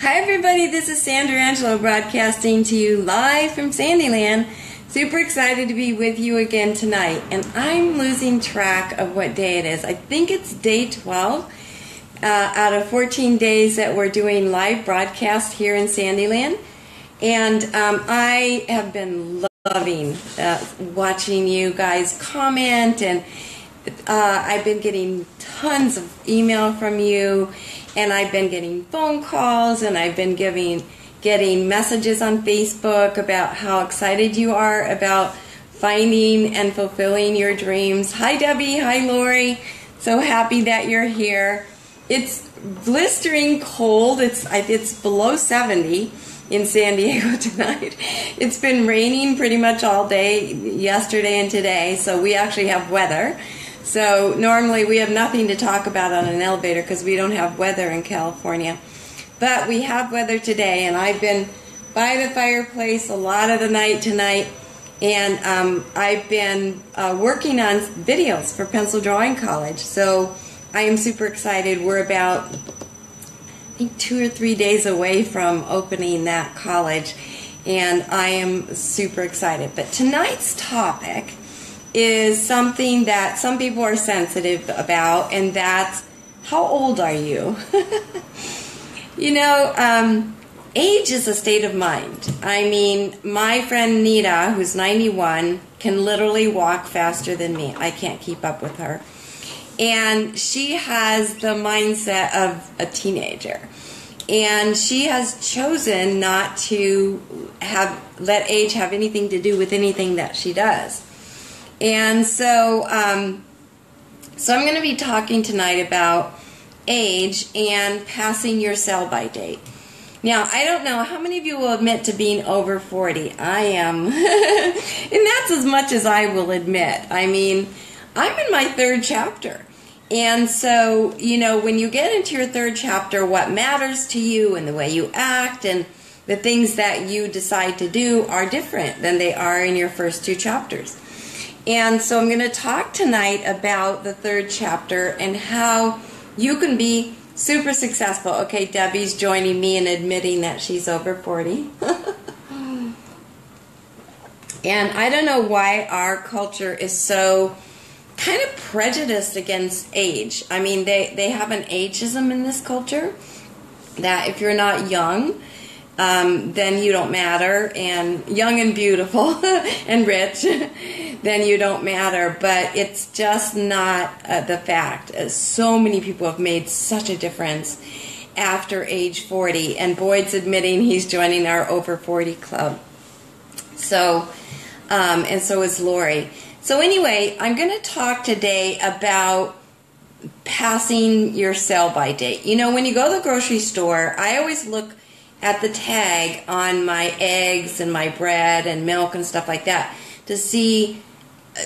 Hi everybody, this is Sandra Angelo broadcasting to you live from Sandyland. Super excited to be with you again tonight, and I'm losing track of what day it is. I think it's day 12 out of 14 days that we're doing live broadcast here in Sandyland, and I have been loving watching you guys comment, and I've been getting tons of email from you, and I've been getting phone calls, and I've been getting messages on Facebook about how excited you are about finding and fulfilling your dreams. Hi Debbie, hi Lori, so happy that you're here. It's blistering cold. It's below 70 in San Diego tonight. It's been raining pretty much all day yesterday and today, so we actually have weather. So normally we have nothing to talk about on an elevator because we don't have weather in California. But we have weather today, and I've been by the fireplace a lot of the night tonight. And I've been working on videos for Pencil Drawing College. So I am super excited. We're about, I think, 2 or 3 days away from opening that college. And I am super excited. But tonight's topic is something that some people are sensitive about, and that's, how old are you? You know, age is a state of mind. I mean, my friend Nita, who's 91, can literally walk faster than me. I can't keep up with her. And she has the mindset of a teenager. And she has chosen not to let age have anything to do with anything that she does. And so, so I'm going to be talking tonight about age and passing your sell-by date. Now, I don't know how many of you will admit to being over 40. I am. And that's as much as I will admit. I mean, I'm in my 3rd chapter. And so, you know, when you get into your 3rd chapter, what matters to you and the way you act and the things that you decide to do are different than they are in your first 2 chapters. And so I'm going to talk tonight about the 3rd chapter and how you can be super successful. Okay, Debbie's joining me in admitting that she's over 40. And I don't know why our culture is so kind of prejudiced against age. I mean, they have an ageism in this culture that if you're not young, then you don't matter, and young and beautiful and rich, then you don't matter. But it's just not the fact. So many people have made such a difference after age 40, and Boyd's admitting he's joining our over 40 club. So, and so is Lori. So anyway, I'm going to talk today about passing your sell-by date. You know, when you go to the grocery store, I always look at the tag on my eggs and my bread and milk and stuff like that to see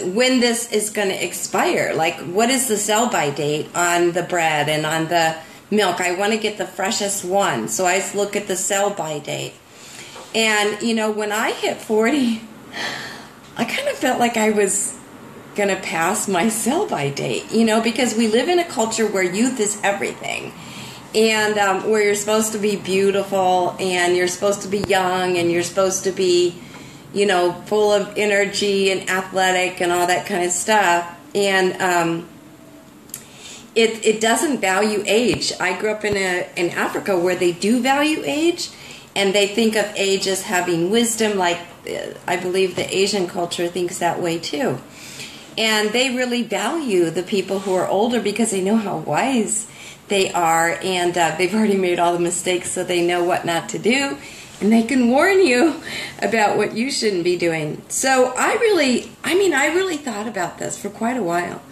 when this is going to expire. Like, what is the sell-by date on the bread and on the milk? I want to get the freshest one, so I just look at the sell-by date. And, you know, when I hit 40, I kind of felt like I was going to pass my sell-by date, you know, because we live in a culture where youth is everything. And where you're supposed to be beautiful, and you're supposed to be young, and you're supposed to be, you know, full of energy and athletic and all that kind of stuff. And it doesn't value age. I grew up in Africa where they do value age, and they think of age as having wisdom. Like, I believe the Asian culture thinks that way too. And they really value the people who are older because they know how wise they are, and they've already made all the mistakes, so they know what not to do, and they can warn you about what you shouldn't be doing. So I really thought about this for quite a while.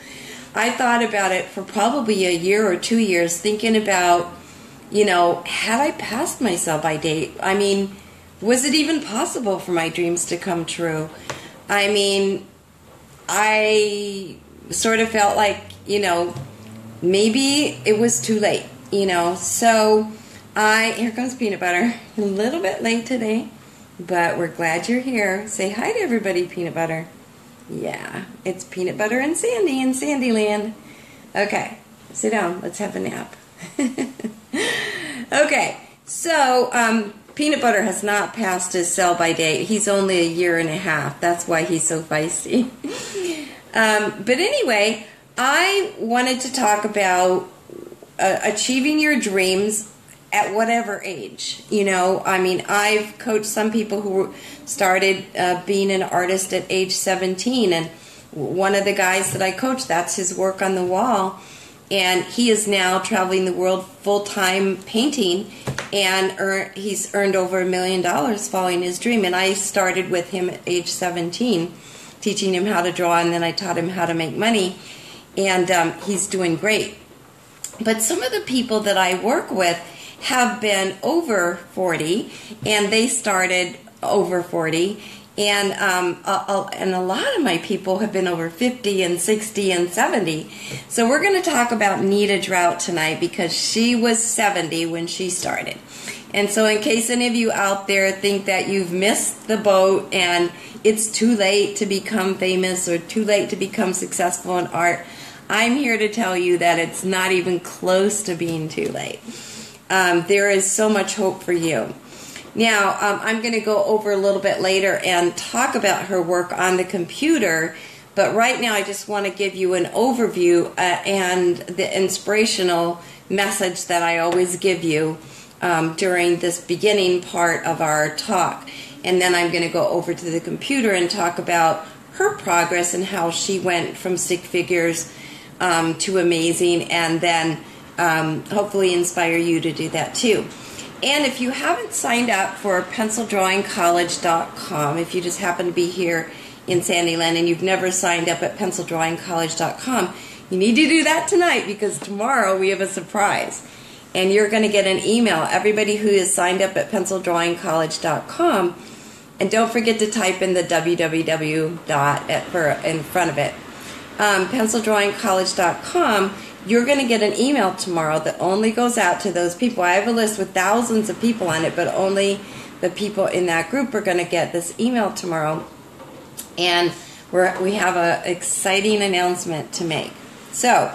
I thought about it for probably a year or 2 years, thinking about, you know, had I passed my sell-by date? I mean, was it even possible for my dreams to come true? I mean, I sort of felt like, you know, maybe it was too late, you know. So here comes Peanut Butter. A little bit late today, but we're glad you're here. Say hi to everybody, Peanut Butter. Yeah, it's Peanut Butter and Sandy in Sandyland. Okay, sit down. Let's have a nap. Okay, So Peanut Butter has not passed his sell-by date. He's only a year and a half. That's why he's so feisty. But anyway, I wanted to talk about achieving your dreams at whatever age. You know, I mean, I've coached some people who started being an artist at age 17, and one of the guys that I coached, that's his work on the wall, and he is now traveling the world full-time painting, and he's earned over $1 million following his dream. And I started with him at age 17, teaching him how to draw, and then I taught him how to make money, and he's doing great. But some of the people that I work with have been over 40, and they started over 40, and a lot of my people have been over 50 and 60 and 70. So we're going to talk about Nita Drout tonight, because she was 70 when she started. And so in case any of you out there think that you've missed the boat and it's too late to become famous or too late to become successful in art, I'm here to tell you that it's not even close to being too late. There is so much hope for you. Now, I'm going to go over a little bit later and talk about her work on the computer, but right now I just want to give you an overview and the inspirational message that I always give you during this beginning part of our talk. And then I'm going to go over to the computer and talk about her progress and how she went from stick figures to amazing, and then hopefully inspire you to do that too. And if you haven't signed up for PencilDrawingCollege.com, if you just happen to be here in Sandyland and you've never signed up at PencilDrawingCollege.com, you need to do that tonight, because tomorrow we have a surprise. And you're going to get an email. Everybody who is signed up at PencilDrawingCollege.com, and don't forget to type in the www dot in front of it. PencilDrawingCollege.com, you're going to get an email tomorrow that only goes out to those people. I have a list with thousands of people on it, but only the people in that group are going to get this email tomorrow. And we have an exciting announcement to make. So,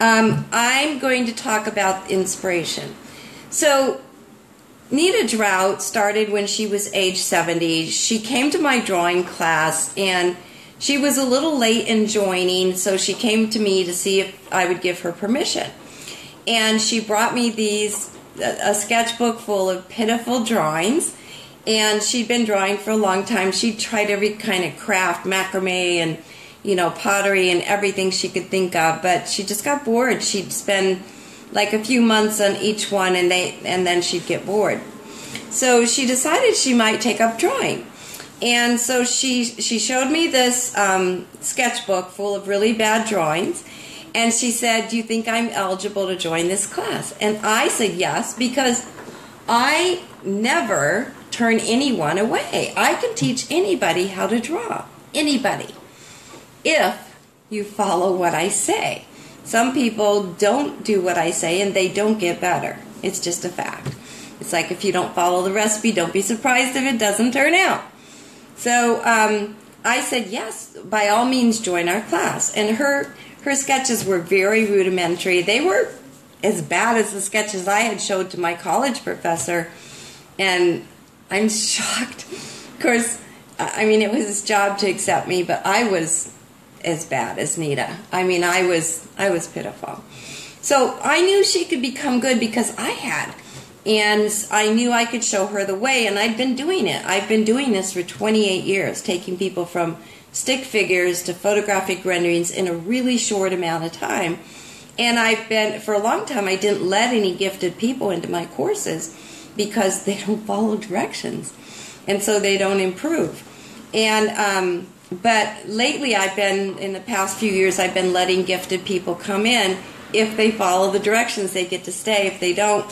I'm going to talk about inspiration. So, Nita Drout started when she was age 70. She came to my drawing class, and she was a little late in joining, so she came to me to see if I would give her permission. And she brought me a sketchbook full of pitiful drawings, and she'd been drawing for a long time. She tried every kind of craft, macrame and, you know, pottery and everything she could think of, but she just got bored. She'd spend like a few months on each one, and then she'd get bored. So she decided she might take up drawing. And so she showed me this sketchbook full of really bad drawings, and she said, "Do you think I'm eligible to join this class?" And I said yes, because I never turn anyone away. I can teach anybody how to draw, anybody, if you follow what I say. Some people don't do what I say, and they don't get better. It's just a fact. It's like if you don't follow the recipe, don't be surprised if it doesn't turn out. So I said, yes, by all means, join our class. And her sketches were very rudimentary. They were as bad as the sketches I had showed to my college professor. And I'm shocked. Of course, I mean, it was his job to accept me, but I was as bad as Nita. I mean, I was pitiful. So I knew she could become good because I had. And I knew I could show her the way, and I'd been doing it. I've been doing this for 28 years, taking people from stick figures to photographic renderings in a really short amount of time. And I've been, for a long time, I didn't let any gifted people into my courses because they don't follow directions, and so they don't improve. And but lately I've been, in the past few years, I've been letting gifted people come in. If they follow the directions, they get to stay. If they don't,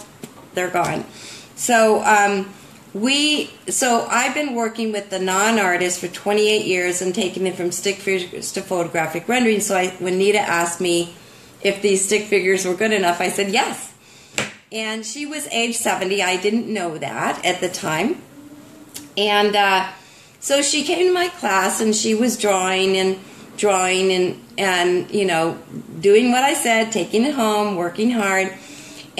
they're gone. So I've been working with the non-artists for 28 years and taking them from stick figures to photographic rendering. So when Nita asked me if these stick figures were good enough, I said yes. And she was age 70. I didn't know that at the time. And so she came to my class, and she was drawing and you know, doing what I said, taking it home, working hard.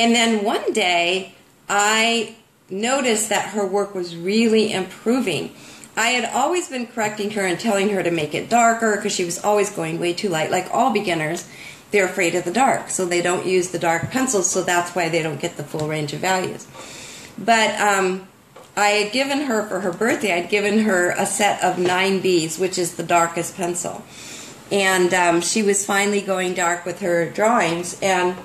And then one day, I noticed that her work was really improving. I had always been correcting her and telling her to make it darker because she was always going way too light. Like all beginners, they're afraid of the dark, so they don't use the dark pencils, so that's why they don't get the full range of values. But I had given her, for her birthday, I'd given her a set of 9Bs, which is the darkest pencil. And she was finally going dark with her drawings. And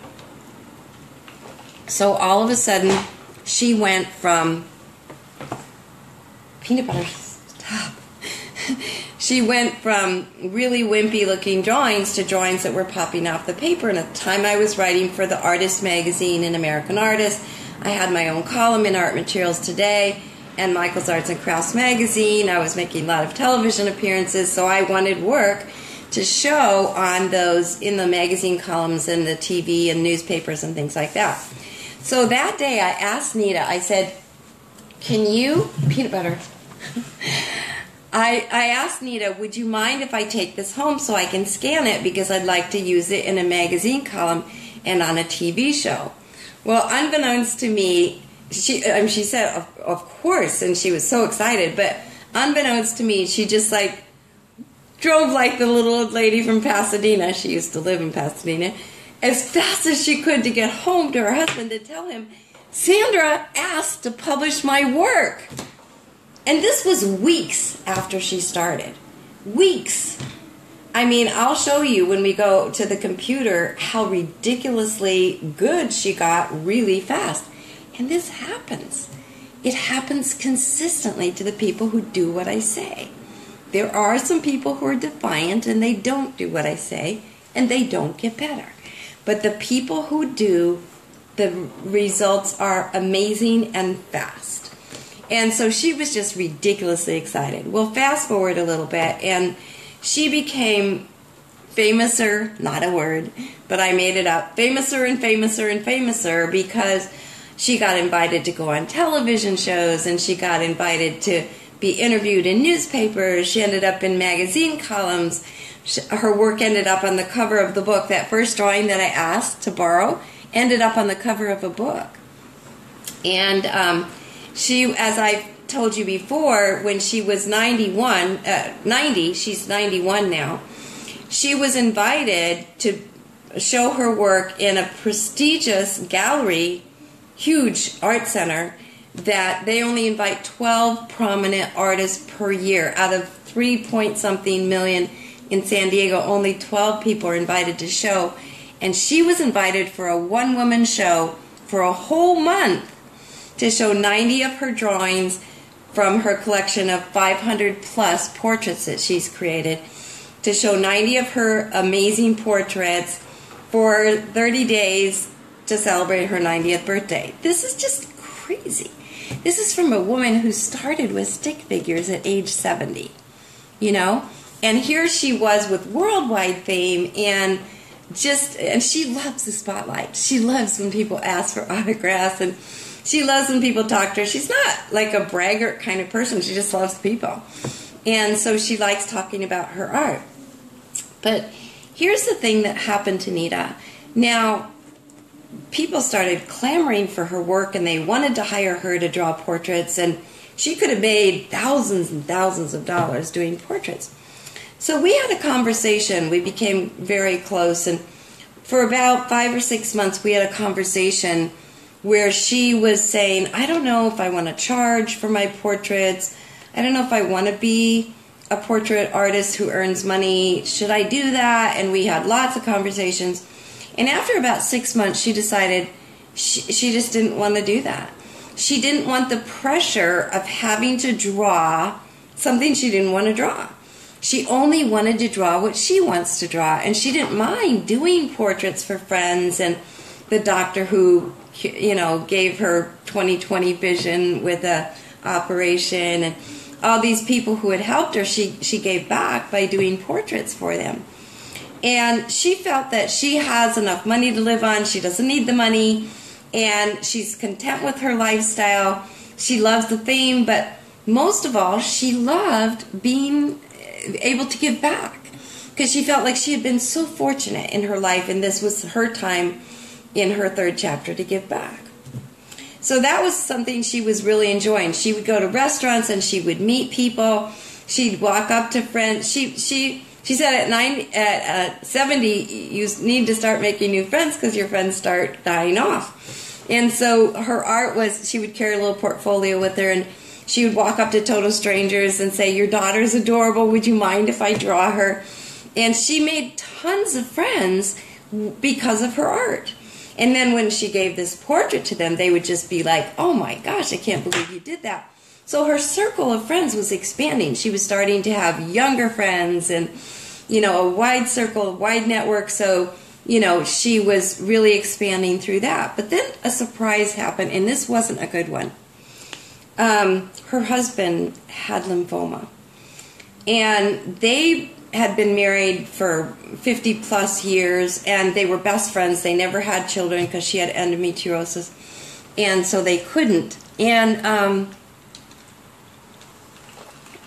so all of a sudden, she went from Peanut Butter, stop. She went from really wimpy looking drawings to drawings that were popping off the paper. And at the time I was writing for the Artist magazine and American Artists. I had my own column in Art Materials Today and Michael's Arts and Crafts magazine. I was making a lot of television appearances, so I wanted work to show on those, in the magazine columns and the TV and newspapers and things like that. So that day I asked Nita, I said, can you, Peanut Butter, I asked Nita, would you mind if I take this home so I can scan it, because I'd like to use it in a magazine column and on a TV show. Well, unbeknownst to me, she said, of course, and she was so excited, but unbeknownst to me, she just like drove like the little old lady from Pasadena, she used to live in Pasadena, as fast as she could to get home to her husband to tell him, Sandra asked to publish my work. And this was weeks after she started. Weeks. I mean, I'll show you when we go to the computer how ridiculously good she got really fast. And this happens. It happens consistently to the people who do what I say. There are some people who are defiant and they don't do what I say and they don't get better. But the people who do, the results are amazing and fast. And so she was just ridiculously excited. Well, fast forward a little bit and she became famouser, not a word, but I made it up, famouser and famouser and famouser, because she got invited to go on television shows and she got invited to be interviewed in newspapers. She ended up in magazine columns. Her work ended up on the cover of the book. That first drawing that I asked to borrow ended up on the cover of a book. And she, as I told you before, when she was 90, she's 91 now, she was invited to show her work in a prestigious gallery, huge art center, that they only invite 12 prominent artists per year. Out of 3-point-something million in San Diego, only 12 people are invited to show. And she was invited for a one-woman show for a whole month to show 90 of her drawings from her collection of 500-plus portraits that she's created, to show 90 of her amazing portraits for 30 days to celebrate her 90th birthday. This is just crazy. This is from a woman who started with stick figures at age 70, you know? And here she was with worldwide fame, and just, and she loves the spotlight. She loves when people ask for autographs, and she loves when people talk to her. She's not like a braggart kind of person. She just loves people. And so she likes talking about her art. But here's the thing that happened to Nita. Now, people started clamoring for her work, and they wanted to hire her to draw portraits. And she could have made thousands and thousands of dollars doing portraits. So we had a conversation. We became very close. And for about 5 or 6 months, we had a conversation where she was saying, I don't know if I want to charge for my portraits. I don't know if I want to be a portrait artist who earns money. Should I do that? And we had lots of conversations. And after about 6 months, she decided she just didn't want to do that. She didn't want the pressure of having to draw something she didn't want to draw. She only wanted to draw what she wants to draw. And she didn't mind doing portraits for friends and the doctor who, you know, gave her 20/20 vision with an operation, and all these people who had helped her, she gave back by doing portraits for them. And she felt that she has enough money to live on, she doesn't need the money, and she's content with her lifestyle. She loves the fame, but most of all, she loved being able to give back, because she felt like she had been so fortunate in her life, and this was her time in her third chapter to give back. So that was something she was really enjoying. She would go to restaurants and she would meet people. She'd walk up to friends. She said at 70, you need to start making new friends because your friends start dying off. And so her art was, she would carry a little portfolio with her, and she would walk up to total strangers and say, "Your daughter's adorable. Would you mind if I draw her?" And she made tons of friends because of her art. And then when she gave this portrait to them, they would just be like, "Oh my gosh, I can't believe you did that." So her circle of friends was expanding. She was starting to have younger friends and, you know, a wide circle, a wide network. So, you know, she was really expanding through that. But then a surprise happened, and this wasn't a good one. Her husband had lymphoma, and they had been married for 50 plus years, and they were best friends. They never had children because she had endometriosis, and so they couldn't. And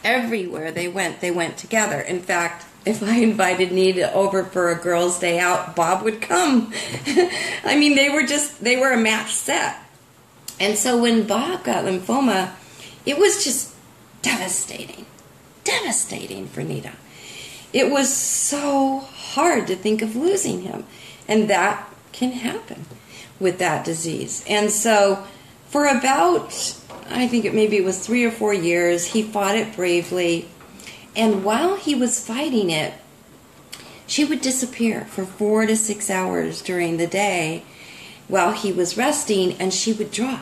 everywhere they went together. In fact, if I invited Nita over for a girls' day out, Bob would come. I mean, they were a match set. And so when Bob got lymphoma, it was just devastating, devastating for Nita. It was so hard to think of losing him, and that can happen with that disease. And so for about, I think it maybe was 3 or 4 years, he fought it bravely, and while he was fighting it, she would disappear for 4 to 6 hours during the day while he was resting, and she would draw.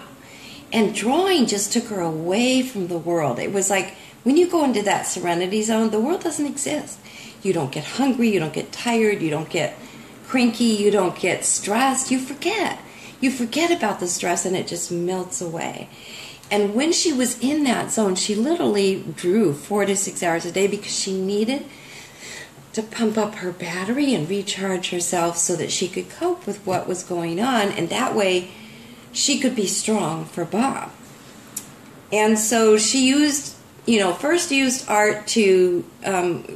And drawing just took her away from the world. It was like when you go into that serenity zone, the world doesn't exist. You don't get hungry, you don't get tired, you don't get cranky, you don't get stressed. You forget. You forget about the stress, and it just melts away. And when she was in that zone, she literally drew 4 to 6 hours a day because she needed to pump up her battery and recharge herself so that she could cope with what was going on, and that way she could be strong for Bob. And so she used, you know, first used art to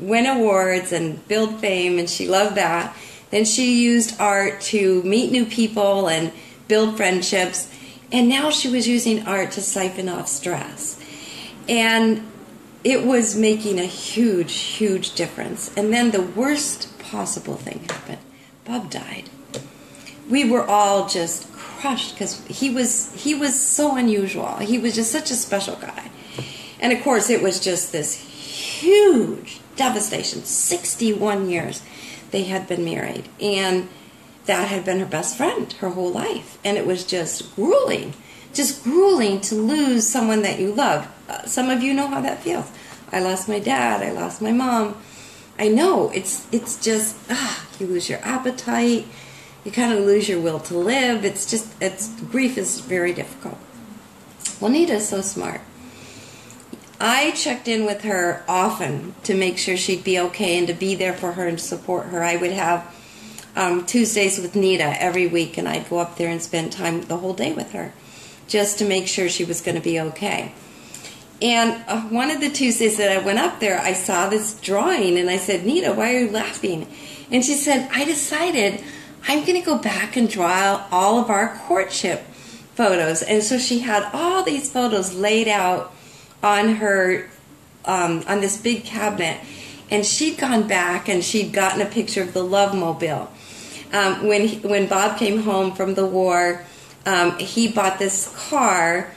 win awards and build fame, and she loved that. Then she used art to meet new people and build friendships, and now she was using art to siphon off stress. And it was making a huge, huge difference. And then the worst possible thing happened. Bob died. We were all just crushed because he was so unusual. He was just such a special guy. And of course, it was just this huge devastation. 61 years they had been married, and that had been her best friend her whole life. And it was just grueling to lose someone that you love. Some of you know how that feels. I lost my dad, I lost my mom. I know, it's just, you lose your appetite, you kind of lose your will to live. It's just, grief is very difficult. Well, Nita is so smart. I checked in with her often to make sure she'd be okay and to be there for her and support her. I would have Tuesdays with Nita every week, and I'd go up there and spend time the whole day with her just to make sure she was going to be okay. And one of the Tuesdays that I went up there, I saw this drawing, and I said, "Nita, why are you laughing?" And she said, "I decided I'm going to go back and draw all of our courtship photos." And so she had all these photos laid out on her, on this big cabinet. And she'd gone back, and she'd gotten a picture of the Love Mobile. When Bob came home from the war, he bought this car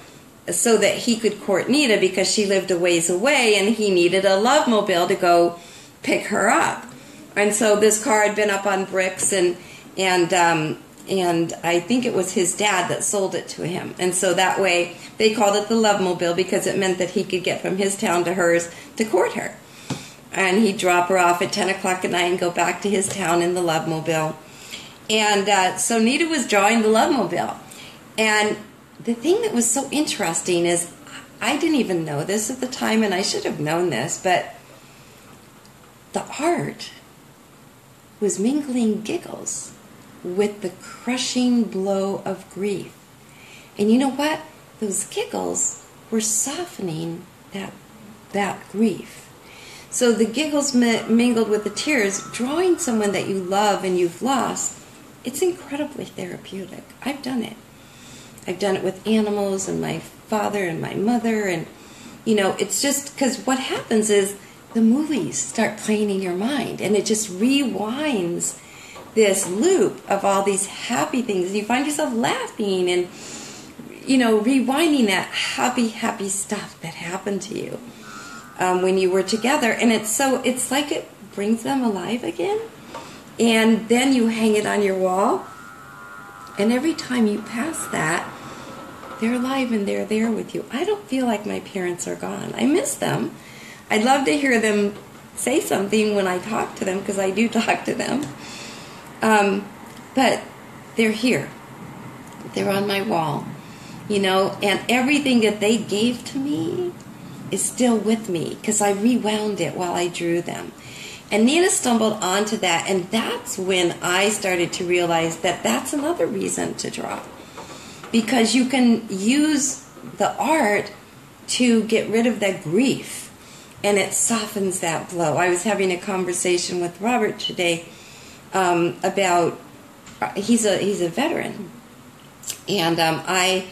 so that he could court Nita because she lived a ways away, and he needed a Love Mobile to go pick her up. And so this car had been up on bricks, and I think it was his dad that sold it to him. And so that way they called it the Love Mobile because it meant that he could get from his town to hers to court her. And he'd drop her off at 10 o'clock at night and go back to his town in the Love Mobile. And so Nita was drawing the Love Mobile. And the thing that was so interesting is, I didn't even know this at the time, and I should have known this, but the art was mingling giggles with the crushing blow of grief. And you know what? Those giggles were softening that grief. So the giggles mingled with the tears. Drawing someone that you love and you've lost, it's incredibly therapeutic. I've done it. I've done it with animals and my father and my mother, and you know, it's just because what happens is the movies start playing in your mind, and it just rewinds this loop of all these happy things, and you find yourself laughing and, you know, rewinding that happy stuff that happened to you when you were together. And it's so, it's like it brings them alive again, and then you hang it on your wall, and every time you pass that, they're alive and they're there with you. I don't feel like my parents are gone. I miss them. I'd love to hear them say something when I talk to them, because I do talk to them. But they're here. They're on my wall, you know, and everything that they gave to me is still with me, because I rewound it while I drew them. And Nita stumbled onto that, and that's when I started to realize that that's another reason to draw, because you can use the art to get rid of that grief, and it softens that blow. I was having a conversation with Robert today about, he's a veteran, and I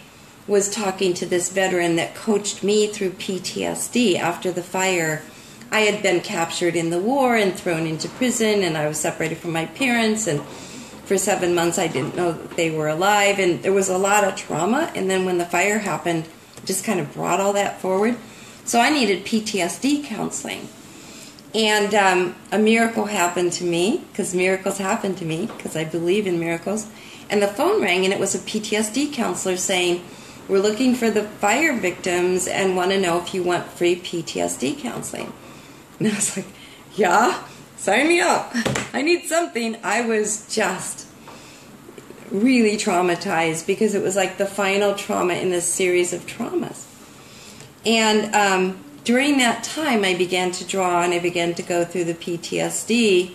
was talking to this veteran that coached me through PTSD after the fire. I had been captured in the war and thrown into prison, and I was separated from my parents, and for 7 months I didn't know that they were alive, and there was a lot of trauma, and then when the fire happened, it just kind of brought all that forward. So I needed PTSD counseling. And a miracle happened to me, because miracles happen to me, because I believe in miracles. And the phone rang, and it was a PTSD counselor saying, "We're looking for the fire victims and want to know if you want free PTSD counseling." And I was like, yeah, sign me up. I need something. I was just really traumatized, because it was like the final trauma in this series of traumas. And during that time, I began to draw, and I began to go through the PTSD,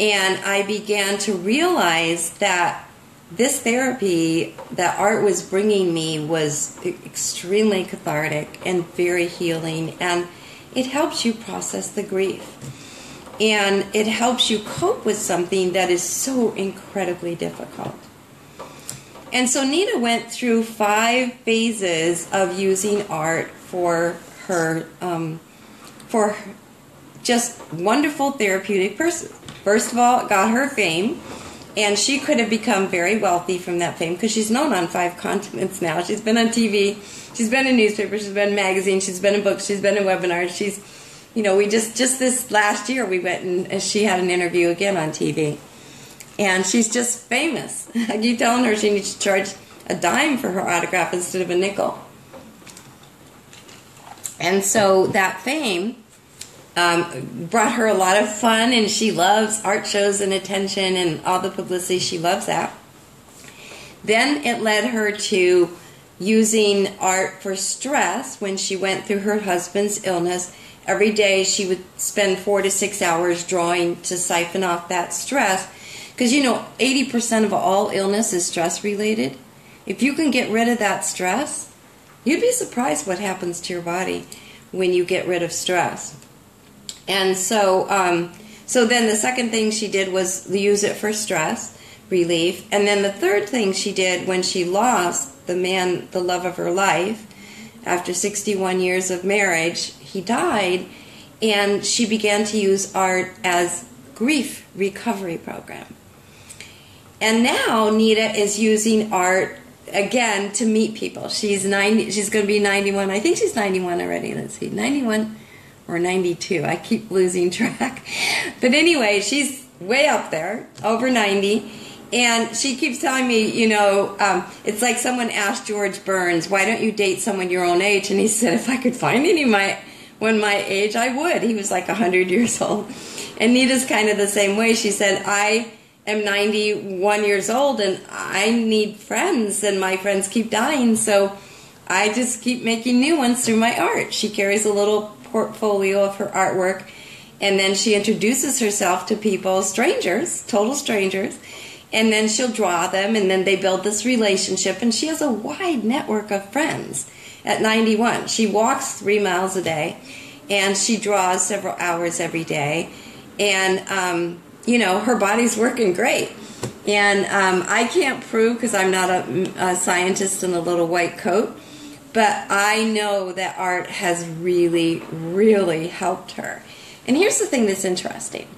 and I began to realize that this therapy that art was bringing me was extremely cathartic and very healing, and it helps you process the grief, and it helps you cope with something that is so incredibly difficult. And so Nita went through 5 phases of using art for her, for just wonderful therapeutic person. First of all, it got her fame, and she could have become very wealthy from that fame, because she's known on 5 continents now. She's been on TV, she's been in newspapers, she's been in magazines, she's been in books, she's been in webinars. She's, you know, we just this last year we went and she had an interview again on TV. And she's just famous. I keep telling her she needs to charge a dime for her autograph instead of a nickel. And so that fame brought her a lot of fun, and she loves art shows and attention and all the publicity. She loves that. Then it led her to using art for stress when she went through her husband's illness. Every day she would spend 4 to 6 hours drawing to siphon off that stress. Because, you know, 80% of all illness is stress-related. If you can get rid of that stress, you'd be surprised what happens to your body when you get rid of stress. And so so then the second thing she did was use it for stress relief. And then the third thing she did when she lost the man, the love of her life, after 61 years of marriage, he died, and she began to use art as grief recovery program. And now Nita is using art again to meet people. She's 90. She's going to be 91. I think she's 91 already. Let's see, 91 or 92. I keep losing track. But anyway, she's way up there, over 90. And she keeps telling me, you know, it's like someone asked George Burns, "Why don't you date someone your own age?" And he said, "If I could find anyone my age, I would." He was like 100 years old. And Nita's kind of the same way. She said, I'm 91 years old, and I need friends, and my friends keep dying, so I just keep making new ones through my art. She carries a little portfolio of her artwork, and then she introduces herself to people, strangers, total strangers, and then she'll draw them, and then they build this relationship, and she has a wide network of friends at 91. She walks 3 miles a day, and she draws several hours every day, and you know, her body's working great. And I can't prove, because I'm not a scientist in a little white coat, but I know that art has really, really helped her. And here's the thing that's interesting.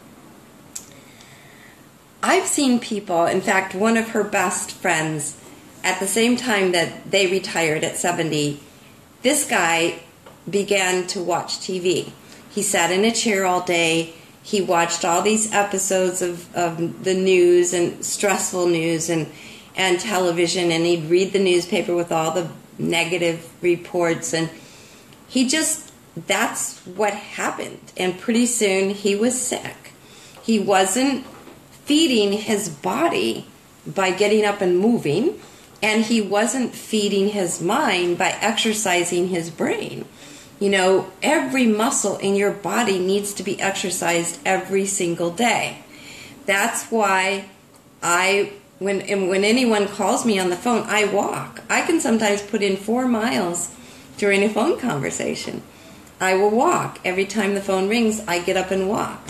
I've seen people, in fact, one of her best friends, at the same time that they retired at 70, this guy began to watch TV. He sat in a chair all day. He watched all these episodes of the news and stressful news and television, and he'd read the newspaper with all the negative reports, and he just, that's what happened. And pretty soon he was sick. He wasn't feeding his body by getting up and moving, and he wasn't feeding his mind by exercising his brain. You know, every muscle in your body needs to be exercised every single day. That's why I, when anyone calls me on the phone, I walk. I can sometimes put in 4 miles during a phone conversation. I will walk. Every time the phone rings, I get up and walk.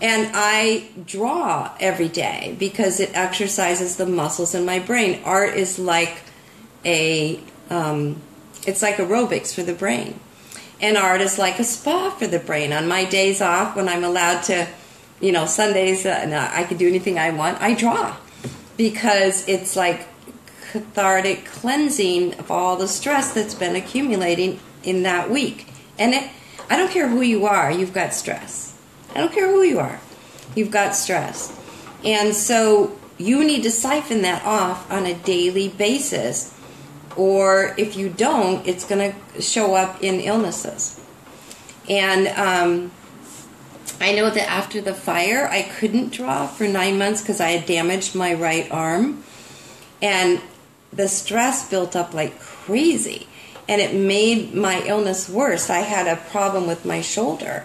And I draw every day because it exercises the muscles in my brain. Art is like a, it's like aerobics for the brain. And art is like a spa for the brain. On my days off, when I'm allowed to, you know, Sundays, and I can do anything I want, I draw. Because it's like cathartic cleansing of all the stress that's been accumulating in that week. And it, I don't care who you are, you've got stress. I don't care who you are, you've got stress. And so you need to siphon that off on a daily basis. Or if you don't, it's going to show up in illnesses. And I know that after the fire, I couldn't draw for 9 months because I had damaged my right arm. And the stress built up like crazy. And it made my illness worse. I had a problem with my shoulder.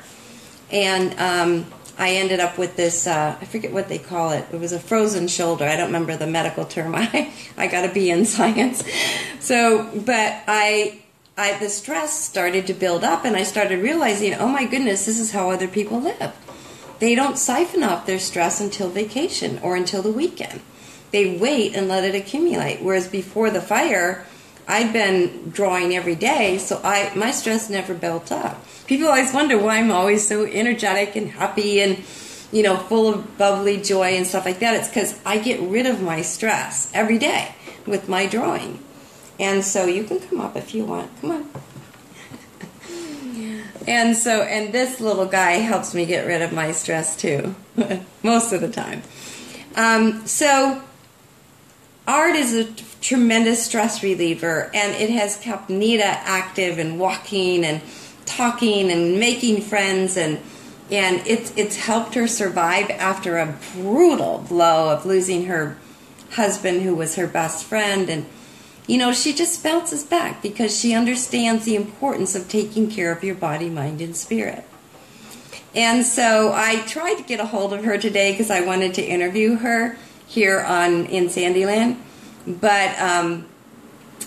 And I ended up with this, I forget what they call it. It was a frozen shoulder. I don't remember the medical term. I got a B in science. So, but I the stress started to build up, and I started realizing, oh my goodness, this is how other people live. They don't siphon off their stress until vacation or until the weekend. They wait and let it accumulate. Whereas before the fire, I'd been drawing every day, so my stress never built up. People always wonder why I'm always so energetic and happy and, you know, full of bubbly joy and stuff like that. It's because I get rid of my stress every day with my drawing. And so you can come up if you want. Come on. And so, and this little guy helps me get rid of my stress too, most of the time. So art is a tremendous stress reliever, and it has kept Nita active and walking and talking and making friends, and it's helped her survive after a brutal blow of losing her husband, who was her best friend. And you know, she just bounces back because she understands the importance of taking care of your body, mind, and spirit. And so I tried to get a hold of her today because I wanted to interview her here in Sandyland, but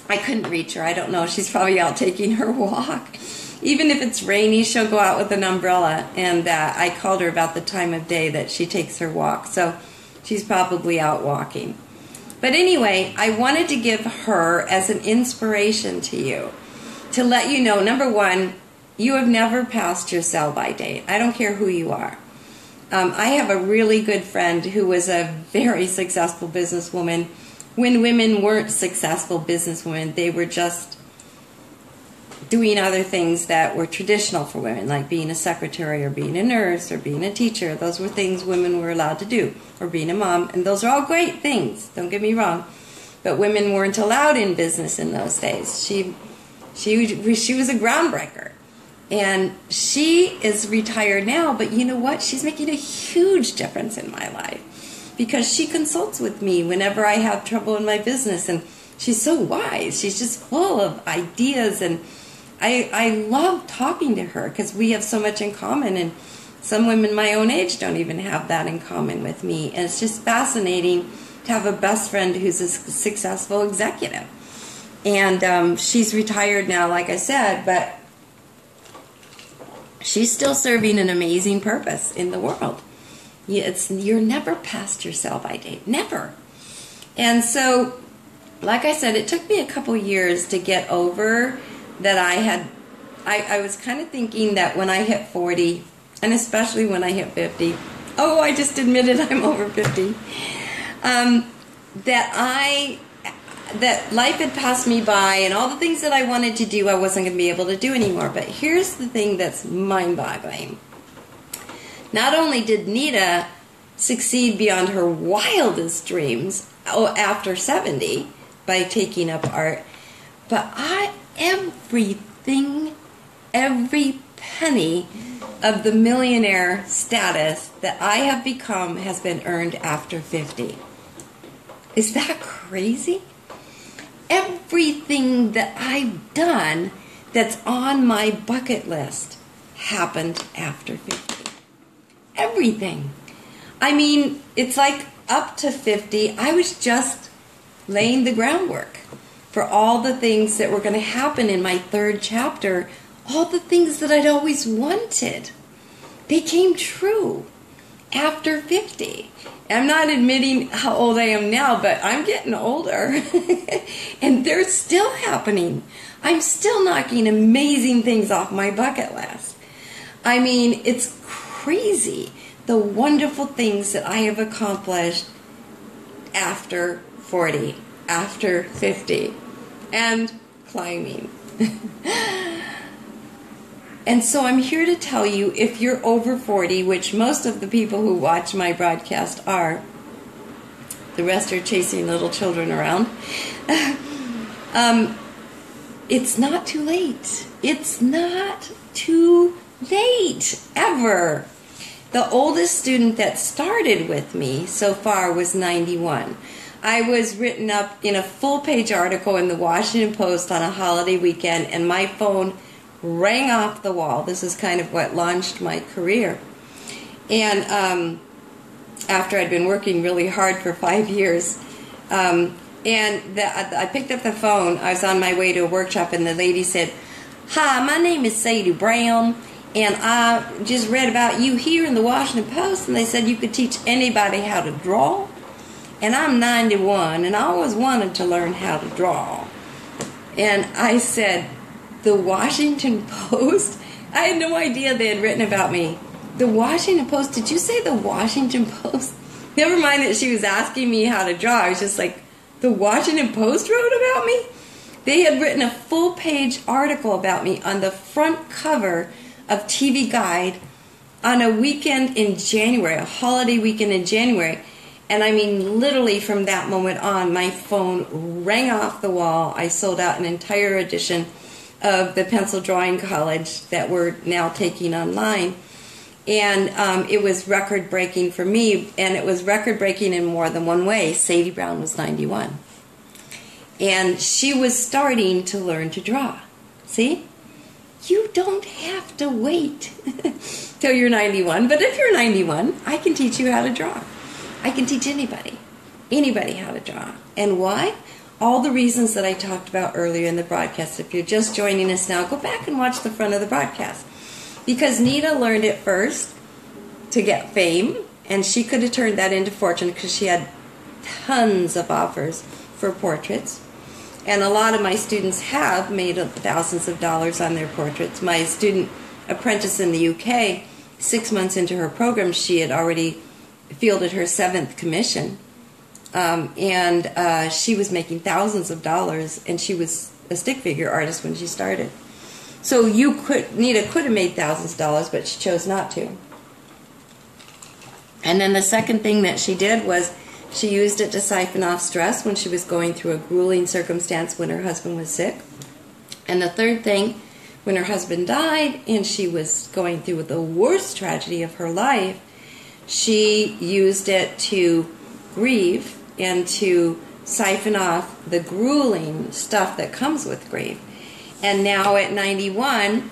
I couldn't reach her. I don't know. She's probably out taking her walk. Even if it's rainy, she'll go out with an umbrella. And I called her about the time of day that she takes her walk, so she's probably out walking. But anyway, I wanted to give her as an inspiration to you, to let you know, number one, you have never passed your sell-by date. I don't care who you are. I have a really good friend who was a very successful businesswoman when women weren't successful businesswomen. They were just doing other things that were traditional for women, like being a secretary or being a nurse or being a teacher. Those were things women were allowed to do, or being a mom. And those are all great things, don't get me wrong. But women weren't allowed in business in those days. She was a groundbreaker. And she is retired now, but you know what? She's making a huge difference in my life because she consults with me whenever I have trouble in my business, and she's so wise. She's just full of ideas, and I love talking to her because we have so much in common, and some women my own age don't even have that in common with me. And it's just fascinating to have a best friend who's a successful executive. And she's retired now, like I said, but she's still serving an amazing purpose in the world. You're never past your sell-by date, never. And so, like I said, it took me a couple years to get over that I was kind of thinking that when I hit 40, and especially when I hit 50, oh, I just admitted I'm over 50, that life had passed me by, and all the things that I wanted to do I wasn't going to be able to do anymore. But here's the thing that's mind-boggling. Not only did Nita succeed beyond her wildest dreams after 70 by taking up art, but everything, every penny of the millionaire status that I have become has been earned after 50. Is that crazy? Everything that I've done that's on my bucket list happened after 50. Everything. I mean, it's like up to 50, I was just laying the groundwork for all the things that were going to happen in my third chapter, all the things that I'd always wanted. They came true after 50. I'm not admitting how old I am now, but I'm getting older. And they're still happening. I'm still knocking amazing things off my bucket list. I mean, it's crazy the wonderful things that I have accomplished after 40, after 50, and climbing. And so I'm here to tell you, if you're over 40, which most of the people who watch my broadcast are, the rest are chasing little children around, it's not too late. It's not too late, ever. The oldest student that started with me so far was 91. I was written up in a full-page article in the Washington Post on a holiday weekend, and my phone rang off the wall. This is kind of what launched my career. And after I'd been working really hard for 5 years, I picked up the phone. I was on my way to a workshop, and the lady said, "Hi, my name is Sadie Brown, and I just read about you here in the Washington Post, and they said you could teach anybody how to draw. And I'm 91, and I always wanted to learn how to draw." And I said, "The Washington Post?" I had no idea they had written about me. "The Washington Post? Did you say the Washington Post?" Never mind that she was asking me how to draw. I was just like, "The Washington Post wrote about me?" They had written a full-page article about me on the front cover of TV Guide on a weekend in January, a holiday weekend in January. And I mean, literally from that moment on, my phone rang off the wall. I sold out an entire edition of the Pencil Drawing College that we're now taking online. And it was record-breaking for me, and it was record-breaking in more than one way. Sadie Brown was 91. And she was starting to learn to draw. See? You don't have to wait till you're 91. But if you're 91, I can teach you how to draw. I can teach anybody how to draw. And why? All the reasons that I talked about earlier in the broadcast. If you're just joining us now, go back and watch the front of the broadcast. Because Nita learned it first to get fame, and she could have turned that into fortune because she had tons of offers for portraits. And a lot of my students have made thousands of dollars on their portraits. My student apprentice in the UK, 6 months into her program, she had already fielded her 7th commission. She was making thousands of dollars, and she was a stick figure artist when she started. So Nita could have made thousands of dollars, but she chose not to. And then the second thing that she did was she used it to siphon off stress when she was going through a grueling circumstance when her husband was sick. And the third thing, when her husband died and she was going through the worst tragedy of her life, she used it to grieve and to siphon off the grueling stuff that comes with grief. And now at 91,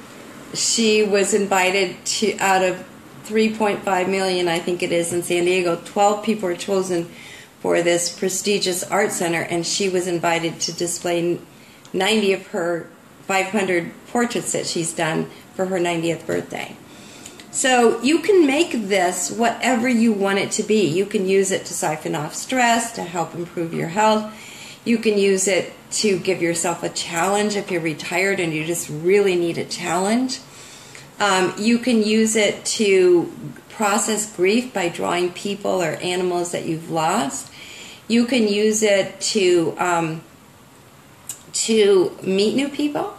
she was invited to, out of 3.5 million, I think it is, in San Diego, 12 people are chosen for this prestigious art center, and she was invited to display 90 of her 500 portraits that she's done for her 90th birthday. So you can make this whatever you want it to be. You can use it to siphon off stress, to help improve your health. You can use it to give yourself a challenge if you're retired and you just really need a challenge. You can use it to process grief by drawing people or animals that you've lost. You can use it to meet new people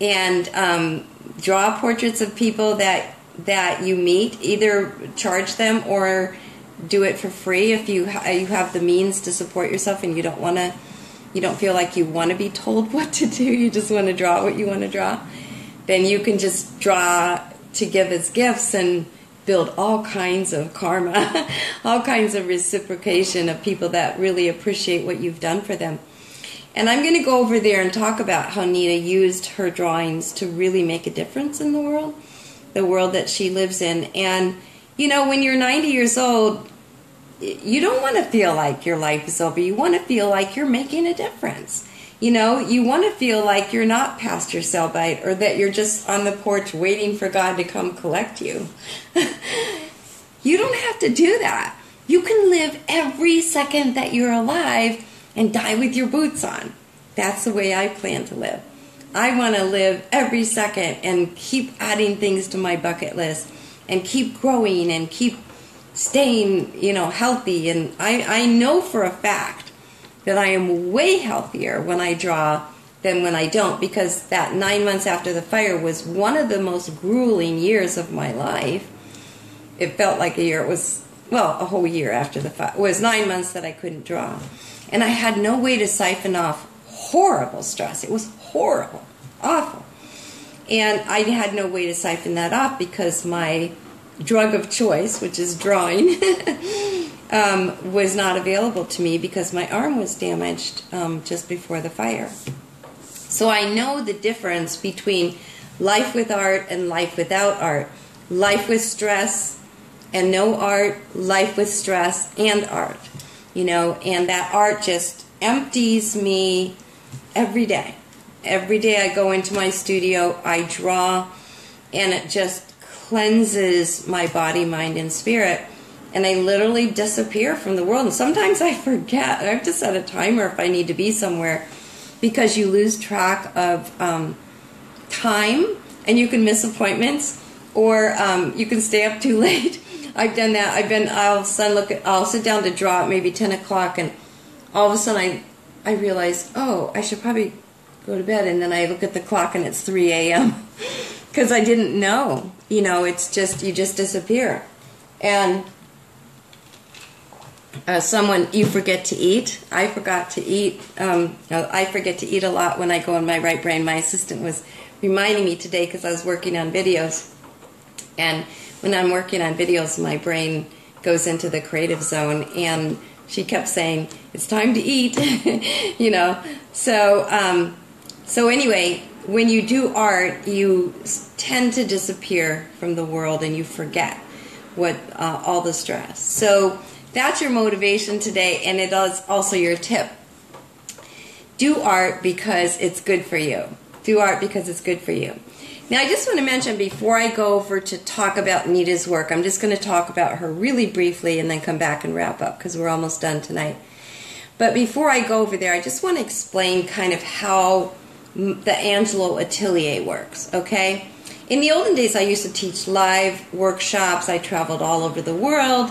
and draw portraits of people that you meet. Either charge them or do it for free if you have the means to support yourself and you don't feel like you want to be told what to do. You just want to draw what you want to draw. Then you can just draw to give as gifts and build all kinds of karma, all kinds of reciprocation of people that really appreciate what you've done for them. And I'm going to go over there and talk about how Nita used her drawings to really make a difference in the world that she lives in. And, you know, when you're 90 years old, you don't want to feel like your life is over. You want to feel like you're making a difference. You know, you want to feel like you're not past your sell by or that you're just on the porch waiting for God to come collect you. You don't have to do that. You can live every second that you're alive and die with your boots on. That's the way I plan to live. I want to live every second and keep adding things to my bucket list and keep growing and keep staying, you know, healthy. And I know for a fact that I am way healthier when I draw than when I don't, because that 9 months after the fire was one of the most grueling years of my life. It felt like a year. It was, well, a whole year after the fire. It was 9 months that I couldn't draw. And I had no way to siphon off horrible stress. It was horrible, awful. And I had no way to siphon that off because my drug of choice, which is drawing, was not available to me because my arm was damaged just before the fire. So I know the difference between life with art and life without art. Life with stress and no art, life with stress and art. You know, and that art just empties me every day. Every day I go into my studio, I draw, and it just cleanses my body, mind, and spirit. And I literally disappear from the world. And sometimes I forget. I have to set a timer if I need to be somewhere, because you lose track of time and you can miss appointments, or you can stay up too late. I've done that. I'll sit down to draw at maybe 10 o'clock, and all of a sudden I realize, oh, I should probably go to bed. And then I look at the clock and it's 3 a.m. because I didn't know. You know, it's just, you just disappear. And you forget to eat. I forgot to eat. I forget to eat a lot when I go in my right brain. My assistant was reminding me today because I was working on videos. And when I'm working on videos, my brain goes into the creative zone. And she kept saying, it's time to eat, you know. So, anyway, when you do art, you tend to disappear from the world and you forget what all the stress. So that's your motivation today, and it is also your tip. Do art because it's good for you. Do art because it's good for you. Now, I just want to mention before I go over to talk about Nita's work, I'm just going to talk about her really briefly and then come back and wrap up because we're almost done tonight. But before I go over there, I just want to explain kind of how the Angelo Atelier works, okay? In the olden days, I used to teach live workshops. I traveled all over the world.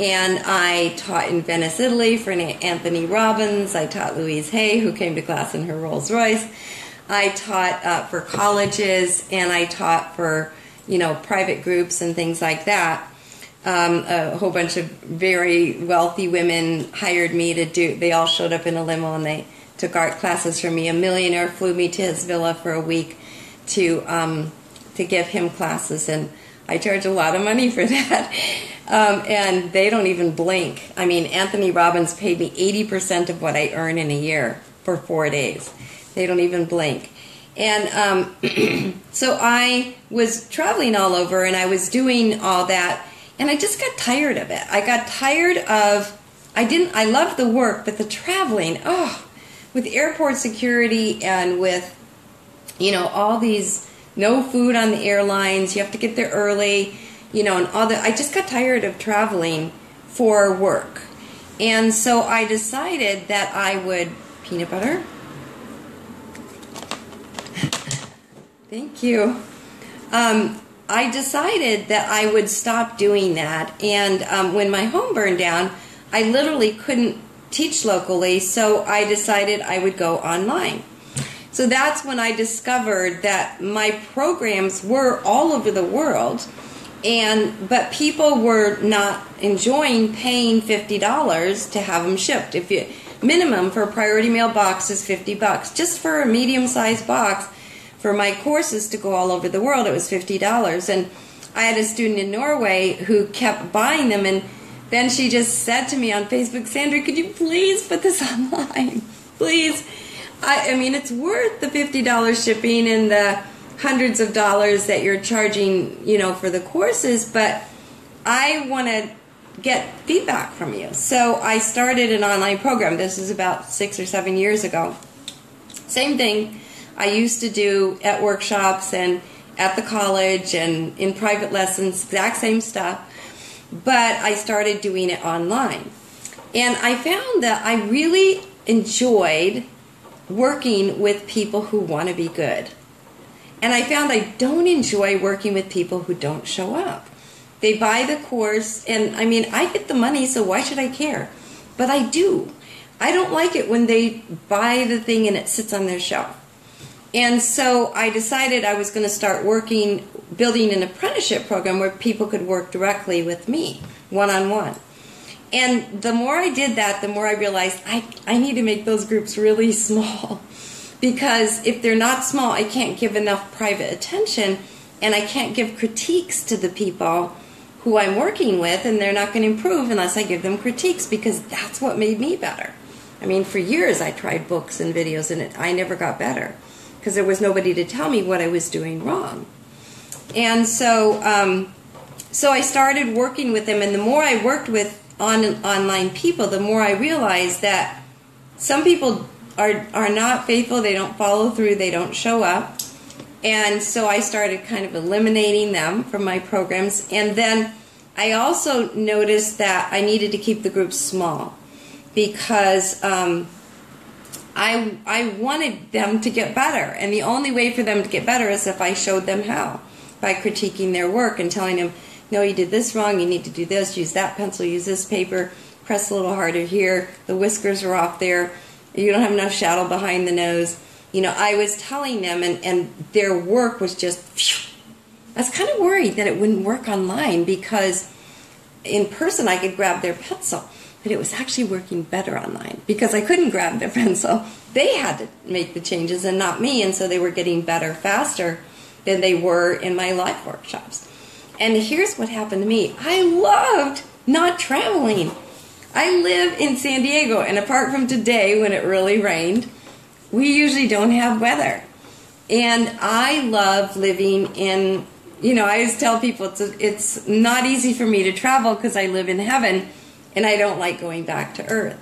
And I taught in Venice, Italy for Anthony Robbins. I taught Louise Hay, who came to class in her Rolls Royce. I taught for colleges, and I taught for, you know, private groups and things like that. A whole bunch of very wealthy women hired me to do, they all showed up in a limo and they took art classes from me. A millionaire flew me to his villa for a week to give him classes, and I charge a lot of money for that. And they don't even blink. I mean, Anthony Robbins paid me 80% of what I earn in a year for 4 days. They don't even blink. And so I was traveling all over, and I was doing all that, and I just got tired of it. I got tired of, I loved the work, but the traveling, oh, with airport security and with, you know, all these, no food on the airlines, you have to get there early, you know, and all that. I just got tired of traveling for work. And so I decided that I would peanut butter. Thank you. I decided that I would stop doing that. And when my home burned down, I literally couldn't teach locally, so I decided I would go online. So that's when I discovered that my programs were all over the world, but people were not enjoying paying $50 to have them shipped. If you minimum for a priority mail box is $50, just for a medium-sized box. For my courses to go all over the world, it was $50. And I had a student in Norway who kept buying them, and then she just said to me on Facebook, Sandra, could you please put this online? Please. I mean, it's worth the $50 shipping and the hundreds of dollars that you're charging, you know, for the courses, but I want to get feedback from you. So I started an online program. This is about 6 or 7 years ago. Same thing I used to do at workshops and at the college and in private lessons, exact same stuff. But I started doing it online. And I found that I really enjoyed working with people who want to be good. And I found I don't enjoy working with people who don't show up. They buy the course, and I mean, I get the money, so why should I care? But I do. I don't like it when they buy the thing and it sits on their shelf. And so I decided I was going to start working, building an apprenticeship program where people could work directly with me, one-on-one. And the more I did that, the more I realized I need to make those groups really small, because if they're not small, I can't give enough private attention, and I can't give critiques to the people who I'm working with, and they're not going to improve unless I give them critiques, because that's what made me better. I mean, for years I tried books and videos, and I never got better, because there was nobody to tell me what I was doing wrong. And so so I started working with them, and the more I worked with online people, the more I realized that some people are not faithful, they don't follow through, they don't show up. And so I started kind of eliminating them from my programs. And then I also noticed that I needed to keep the group small, because I wanted them to get better, and the only way for them to get better is if I showed them how, by critiquing their work and telling them, no, you did this wrong, you need to do this, use that pencil, use this paper, press a little harder here, the whiskers are off there, you don't have enough shadow behind the nose. You know, I was telling them, and their work was just, phew. I was kind of worried that it wouldn't work online, because in person I could grab their pencil. But it was actually working better online, because I couldn't grab their pencil. They had to make the changes and not me, and so they were getting better faster than they were in my live workshops. And here's what happened to me. I loved not traveling. I live in San Diego, and apart from today when it really rained, we usually don't have weather. And I love living in, you know, I always tell people it's not easy for me to travel because I live in heaven. And I don't like going back to earth.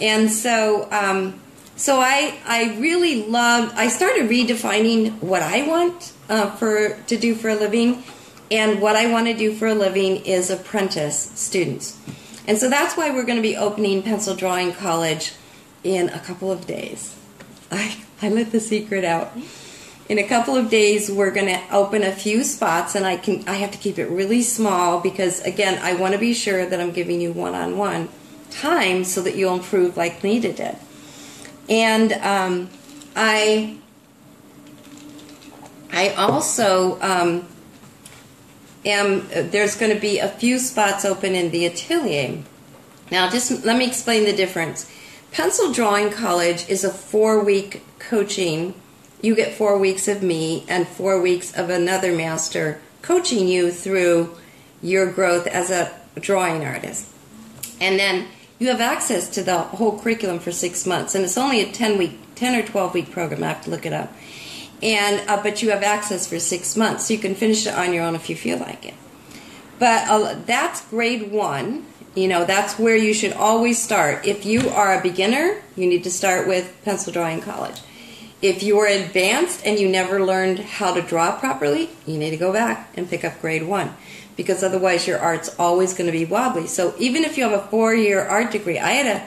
And so I really loved, I started redefining what I want to do for a living. And what I want to do for a living is apprentice students. And so that's why we're going to be opening Pencil Drawing College in a couple of days. I let the secret out. In a couple of days, we're going to open a few spots, and I have to keep it really small, because, again, I want to be sure that I'm giving you one-on-one time so that you'll improve like Nita did. And I also there's going to be a few spots open in the atelier. Now, just let me explain the difference. Pencil Drawing College is a 4-week coaching. You get 4 weeks of me and 4 weeks of another master coaching you through your growth as a drawing artist. And then you have access to the whole curriculum for 6 months. And it's only a 10 or 12 week program. I have to look it up. And but you have access for 6 months. So you can finish it on your own if you feel like it. But that's grade 1. You know, that's where you should always start. If you are a beginner, you need to start with Pencil Drawing College. If you were advanced and you never learned how to draw properly, you need to go back and pick up grade one, because otherwise your art's always going to be wobbly. So even if you have a four-year art degree, I had a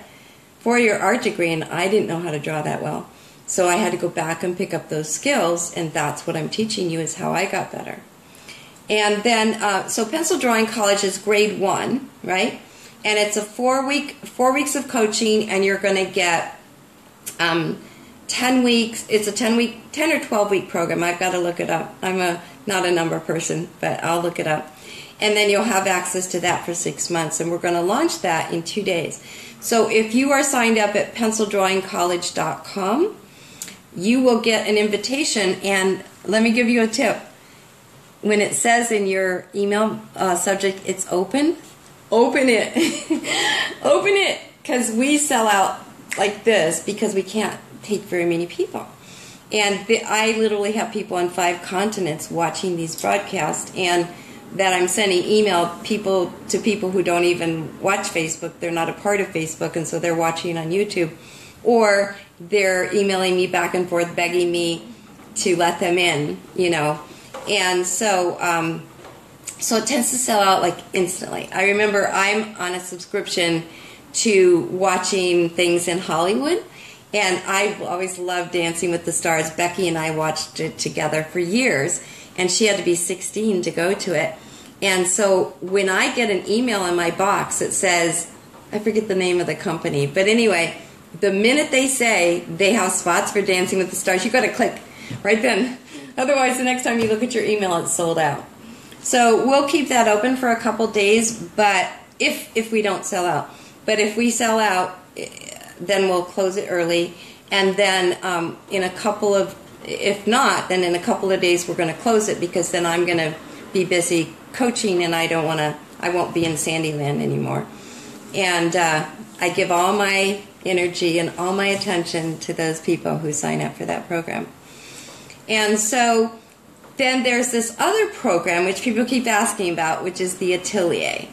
four-year art degree and I didn't know how to draw that well. So I had to go back and pick up those skills, and that's what I'm teaching you, is how I got better. And then, so Pencil Drawing College is grade one, right? And it's a four weeks of coaching, and you're going to get 10 weeks. It's a 10 or 12-week program. I've got to look it up. I'm not a number person, but I'll look it up. And then you'll have access to that for 6 months, and we're going to launch that in 2 days. So if you are signed up at PencilDrawingCollege.com, you will get an invitation. And let me give you a tip. When it says in your email subject, it's open, open it. Open it, because we sell out like this because we can't take very many people. And I literally have people on 5 continents watching these broadcasts, and that I'm sending email people to people who don't even watch Facebook. They're not a part of Facebook, and so they're watching on YouTube. Or they're emailing me back and forth, begging me to let them in, you know. And so so it tends to sell out like instantly. I remember I'm on a subscription to watching things in Hollywood, and I've always loved Dancing with the Stars. Becky and I watched it together for years, and she had to be 16 to go to it. And so when I get an email in my box that says, I forget the name of the company, but anyway, the minute they say they have spots for Dancing with the Stars, you got to click right then. Otherwise, the next time you look at your email, it's sold out. So we'll keep that open for a couple days, but if we don't sell out. But if we sell out, then we'll close it early. And then in a couple of, if not, then in a couple of days we're going to close it, because then I'm going to be busy coaching, and I don't want to, I won't be in Sandyland anymore. And I give all my energy and all my attention to those people who sign up for that program. And so then there's this other program which people keep asking about, which is the Atelier.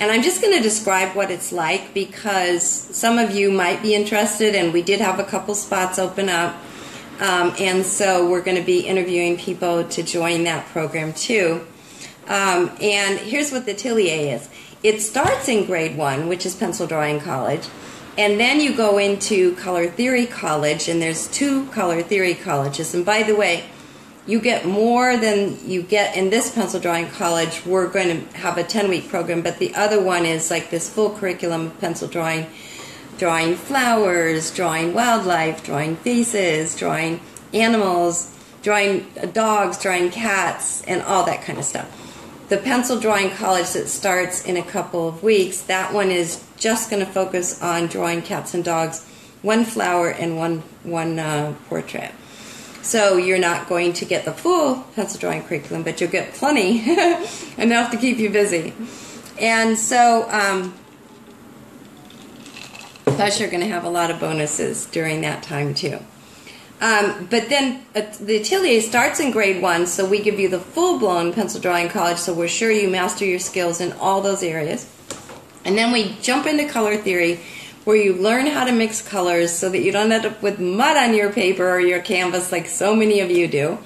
And I'm just going to describe what it's like, because some of you might be interested, and we did have a couple spots open up. And so we're going to be interviewing people to join that program too. And here's what the Atelier is. It starts in grade one, which is Pencil Drawing College. And then you go into Color Theory College, and there's 2 Color Theory Colleges. And by the way, you get more than you get in this Pencil Drawing College. We're going to have a 10-week program, but the other one is like this full curriculum of pencil drawing, drawing flowers, drawing wildlife, drawing faces, drawing animals, drawing dogs, drawing cats, and all that kind of stuff. The Pencil Drawing College that starts in a couple of weeks, that one is just going to focus on drawing cats and dogs, 1 flower and one portrait. So you're not going to get the full pencil drawing curriculum, but you'll get plenty, enough to keep you busy. And so, plus you're going to have a lot of bonuses during that time too. But then the Atelier starts in grade one, so we give you the full-blown Pencil Drawing College, so we're sure you master your skills in all those areas. And then we jump into Color Theory, where you learn how to mix colors so that you don't end up with mud on your paper or your canvas like so many of you do.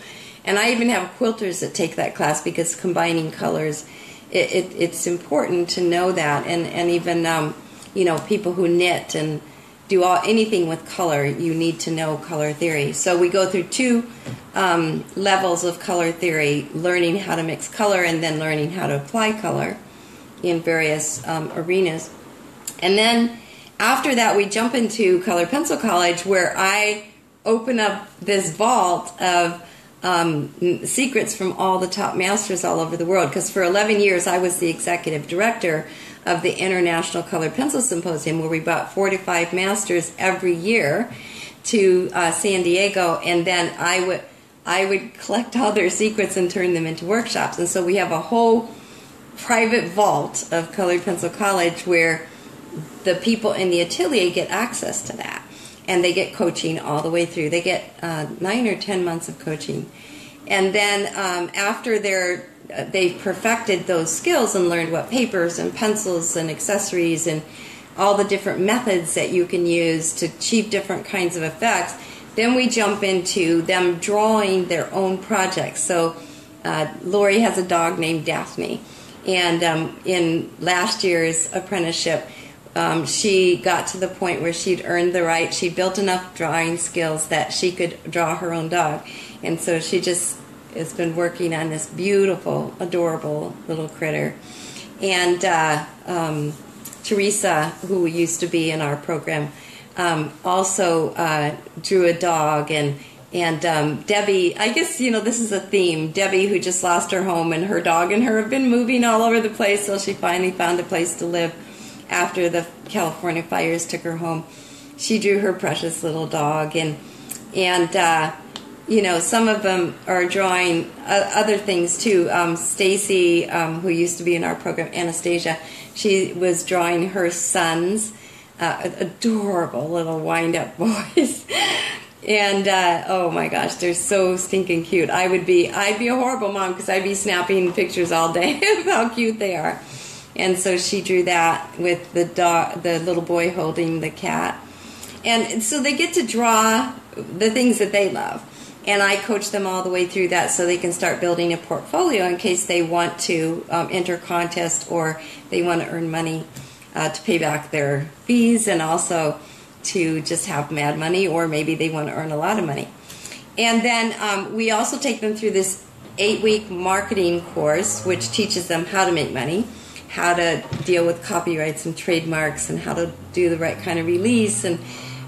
And I even have quilters that take that class, because combining colors, it's important to know that. And even, you know, people who knit and do anything with color, you need to know color theory. So we go through 2 levels of color theory, learning how to mix color and then learning how to apply color in various arenas. And then after that, we jump into Color Pencil College, where I open up this vault of secrets from all the top masters all over the world, because for 11 years I was the executive director of the International Color Pencil Symposium, where we brought 4 to 5 masters every year to San Diego, and then I would collect all their secrets and turn them into workshops. And so we have a whole private vault of Colored Pencil College, where the people in the Atelier get access to that, and they get coaching all the way through. They get 9 or 10 months of coaching, and then after they've perfected those skills and learned what papers and pencils and accessories and all the different methods that you can use to achieve different kinds of effects, Then we jump into them drawing their own projects. So Lori has a dog named Daphne, and in last year's apprenticeship, she got to the point where she'd earned the right. She built enough drawing skills that she could draw her own dog, and so she just has been working on this beautiful, adorable little critter. And Teresa, who used to be in our program, also drew a dog, and Debbie, I guess, you know, this is a theme. Debbie, who just lost her home, and her dog and her have been moving all over the place till she finally found a place to live after the California fires took her home. She drew her precious little dog, and you know, some of them are drawing other things too. Stacy, who used to be in our program, Anastasia, she was drawing her sons, adorable little wind-up boys. And oh my gosh, they're so stinking cute. I'd be a horrible mom because I'd be snapping pictures all day of how cute they are. And so she drew that with the dog, the little boy holding the cat. And so they get to draw the things that they love. And I coach them all the way through that so they can start building a portfolio in case they want to enter contests or they want to earn money to pay back their fees, and also to just have mad money, or maybe they want to earn a lot of money. And then we also take them through this 8-week marketing course, which teaches them how to make money, how to deal with copyrights and trademarks, and how to do the right kind of release, and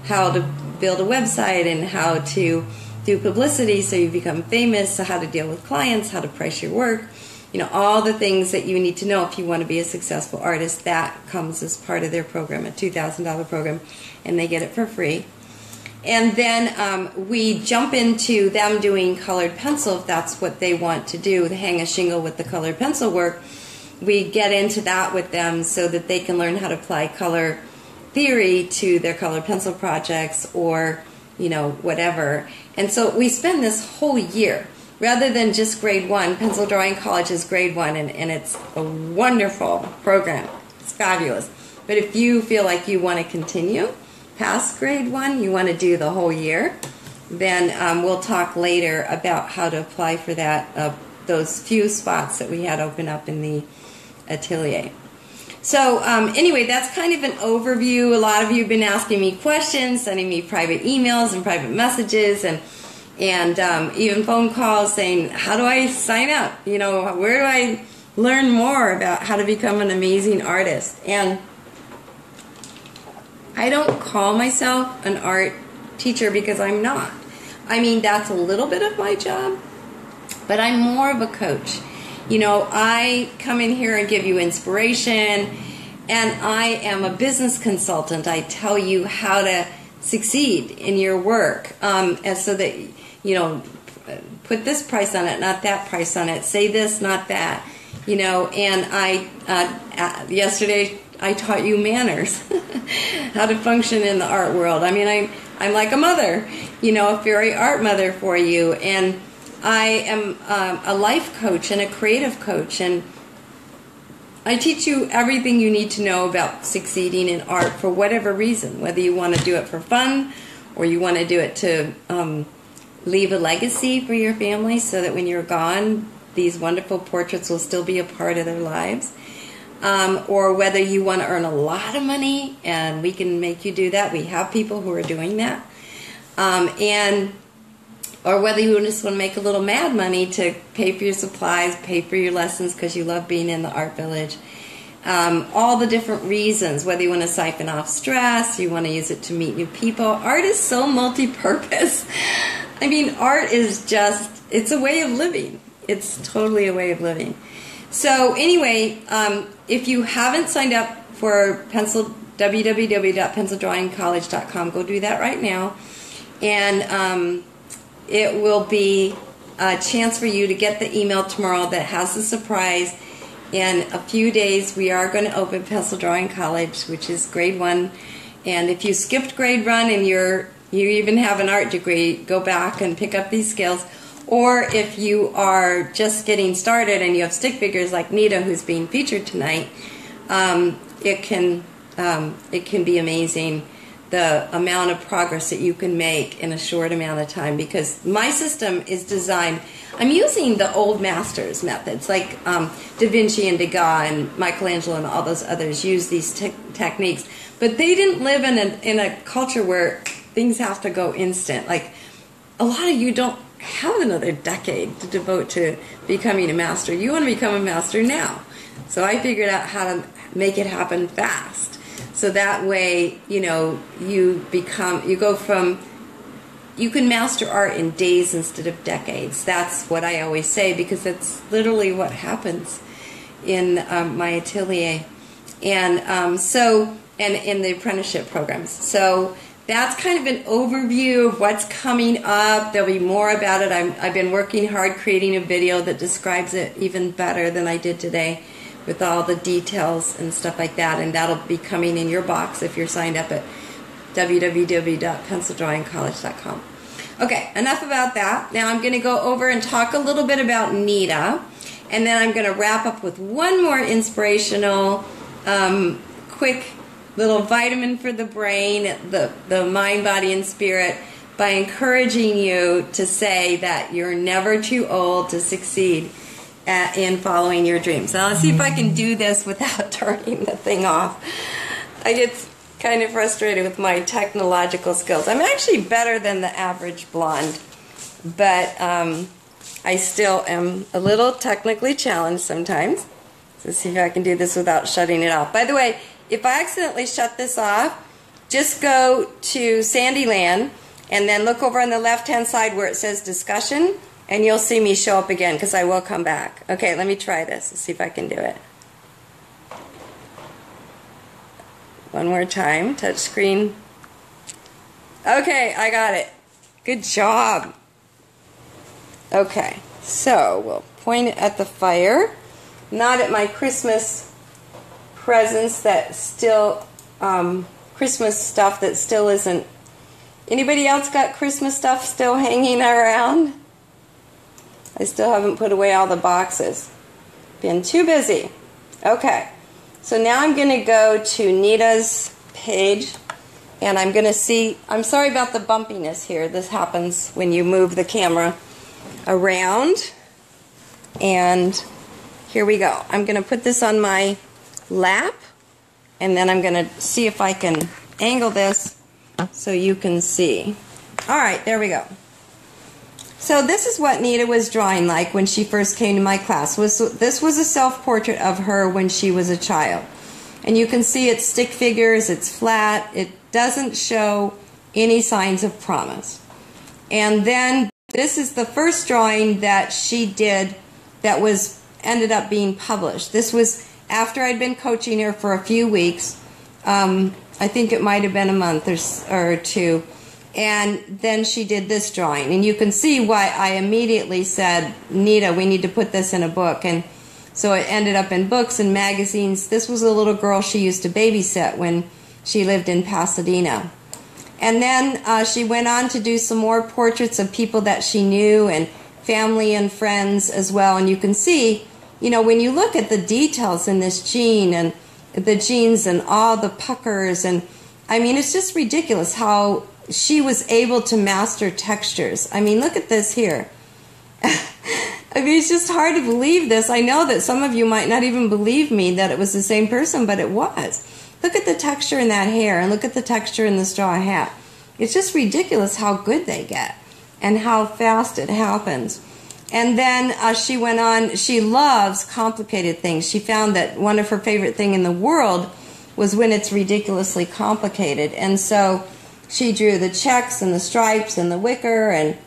how to build a website, and how to do publicity so you become famous, so how to deal with clients, how to price your work, you know, all the things that you need to know if you want to be a successful artist. That comes as part of their program, a $2,000 program, and they get it for free. And then we jump into them doing colored pencil, if that's what they want to do, hang a shingle with the colored pencil work. We get into that with them so that they can learn how to apply color theory to their colored pencil projects, or, you know, whatever. And so we spend this whole year, rather than just grade one. Pencil Drawing College is grade one, and it's a wonderful program. It's fabulous. But if you feel like you want to continue past grade one, you want to do the whole year, then we'll talk later about how to apply for that, those few spots that we had open up in the atelier. So anyway, that's kind of an overview. A lot of you have been asking me questions, sending me private emails and private messages, and even phone calls saying, how do I sign up? You know, where do I learn more about how to become an amazing artist? And I don't call myself an art teacher because I'm not. I mean, that's a little bit of my job, but I'm more of a coach. You know, I come in here and give you inspiration, and I am a business consultant. I tell you how to succeed in your work, and so that, you know, put this price on it, not that price on it, say this, not that, you know. And I, yesterday I taught you manners, how to function in the art world. I mean, I'm like a mother, you know, a fairy art mother for you. And I am a life coach and a creative coach, and I teach you everything you need to know about succeeding in art for whatever reason, whether you want to do it for fun, or you want to do it to leave a legacy for your family so that when you're gone, these wonderful portraits will still be a part of their lives, or whether you want to earn a lot of money, and we can make you do that. We have people who are doing that, or whether you just want to make a little mad money to pay for your supplies, pay for your lessons because you love being in the art village. All the different reasons, whether you want to siphon off stress, you want to use it to meet new people. Art is so multi-purpose. I mean, art is just, it's a way of living. It's totally a way of living. So anyway, if you haven't signed up for www.PencilDrawingCollege.com, go do that right now. And it will be a chance for you to get the email tomorrow that has a surprise. In a few days, we are going to open Pencil Drawing College, which is grade one. And if you skipped grade one and you even have an art degree, go back and pick up these skills. Or if you are just getting started and you have stick figures like Nita, who's being featured tonight, it can be amazing the amount of progress that you can make in a short amount of time, because my system is designed, I'm using the old masters methods, like Da Vinci and Degas and Michelangelo and all those others use these techniques, but they didn't live in a culture where things have to go instant. Like, a lot of you don't have another decade to devote to becoming a master. You want to become a master now. So I figured out how to make it happen fast. So that way, you know, you can master art in days instead of decades. That's what I always say, because that's literally what happens in my atelier. And and in the apprenticeship programs. So that's kind of an overview of what's coming up. There'll be more about it. I've been working hard creating a video that describes it even better than I did today, with all the details and stuff like that, and that'll be coming in your box if you're signed up at www.PencilDrawingCollege.com. Okay, enough about that. Now I'm going to go over and talk a little bit about Nita, and then I'm going to wrap up with one more inspirational, quick little vitamin for the brain, the mind, body, and spirit, by encouraging you to say that you're never too old to succeed in following your dreams. Now let's see if I can do this without turning the thing off. I get kind of frustrated with my technological skills. I'm actually better than the average blonde, but I still am a little technically challenged sometimes. So let's see if I can do this without shutting it off. By the way, if I accidentally shut this off, just go to Sandyland and then look over on the left-hand side where it says discussion, and you'll see me show up again, because I will come back. Okay, let me try this. Let's see if I can do it. One more time. Touch screen. Okay, I got it. Good job. Okay, so we'll point it at the fire. Not at my Christmas presents that still, Christmas stuff that still isn't. Anybody else got Christmas stuff still hanging around? I still haven't put away all the boxes. Been too busy. Okay, so now I'm going to go to Nita's page, and I'm going to see, I'm sorry about the bumpiness here. This happens when you move the camera around. And here we go. I'm going to put this on my lap, and then I'm going to see if I can angle this so you can see. All right, there we go. So this is what Nita was drawing like when she first came to my class. This was a self-portrait of her when she was a child. And you can see it's stick figures, it's flat, it doesn't show any signs of promise. And then this is the first drawing that she did that was ended up being published. This was after I'd been coaching her for a few weeks. I think it might have been a month or two. And then she did this drawing, and you can see why I immediately said, Nita, we need to put this in a book. And so it ended up in books and magazines. This was a little girl she used to babysit when she lived in Pasadena. And then she went on to do some more portraits of people that she knew and family and friends as well. And you can see, you know, when you look at the details in this jean and the jeans and all the puckers, and I mean, it's just ridiculous how she was able to master textures. I mean, look at this here. I mean, it's just hard to believe this. I know that some of you might not even believe me that it was the same person, but it was. Look at the texture in that hair, and look at the texture in the straw hat. It's just ridiculous how good they get and how fast it happens. And then she went on. She loves complicated things. She found that one of her favorite things in the world was when it's ridiculously complicated. And so she drew the checks and the stripes and the wicker, and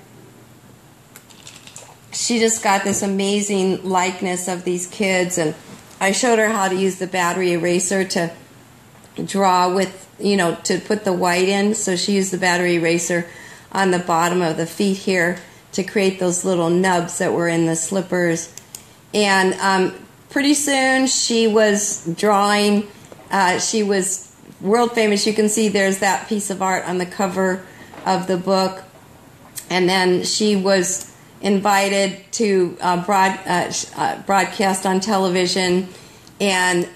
she just got this amazing likeness of these kids. And I showed her how to use the battery eraser to draw with, you know, to put the white in. So she used the battery eraser on the bottom of the feet here to create those little nubs that were in the slippers. And pretty soon she was drawing, she was world famous. You can see there's that piece of art on the cover of the book. And then she was invited to broadcast on television, and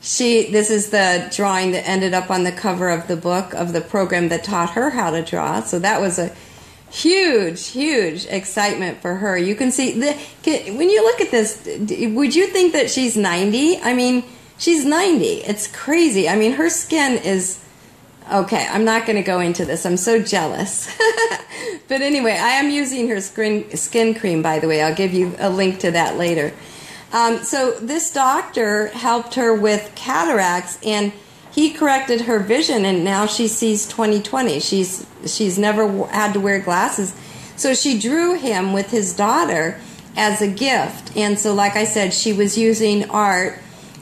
This is the drawing that ended up on the cover of the book of the program that taught her how to draw. So that was a huge, huge excitement for her. You can see, when you look at this, would you think that she's 90? I mean, she's 90. It's crazy. I mean, her skin is... Okay, I'm not going to go into this. I'm so jealous. But anyway, I am using her skin cream, by the way. I'll give you a link to that later. So this doctor helped her with cataracts, and he corrected her vision, and now she sees 20/20. She's never had to wear glasses. So she drew him with his daughter as a gift. And so, like I said, she was using art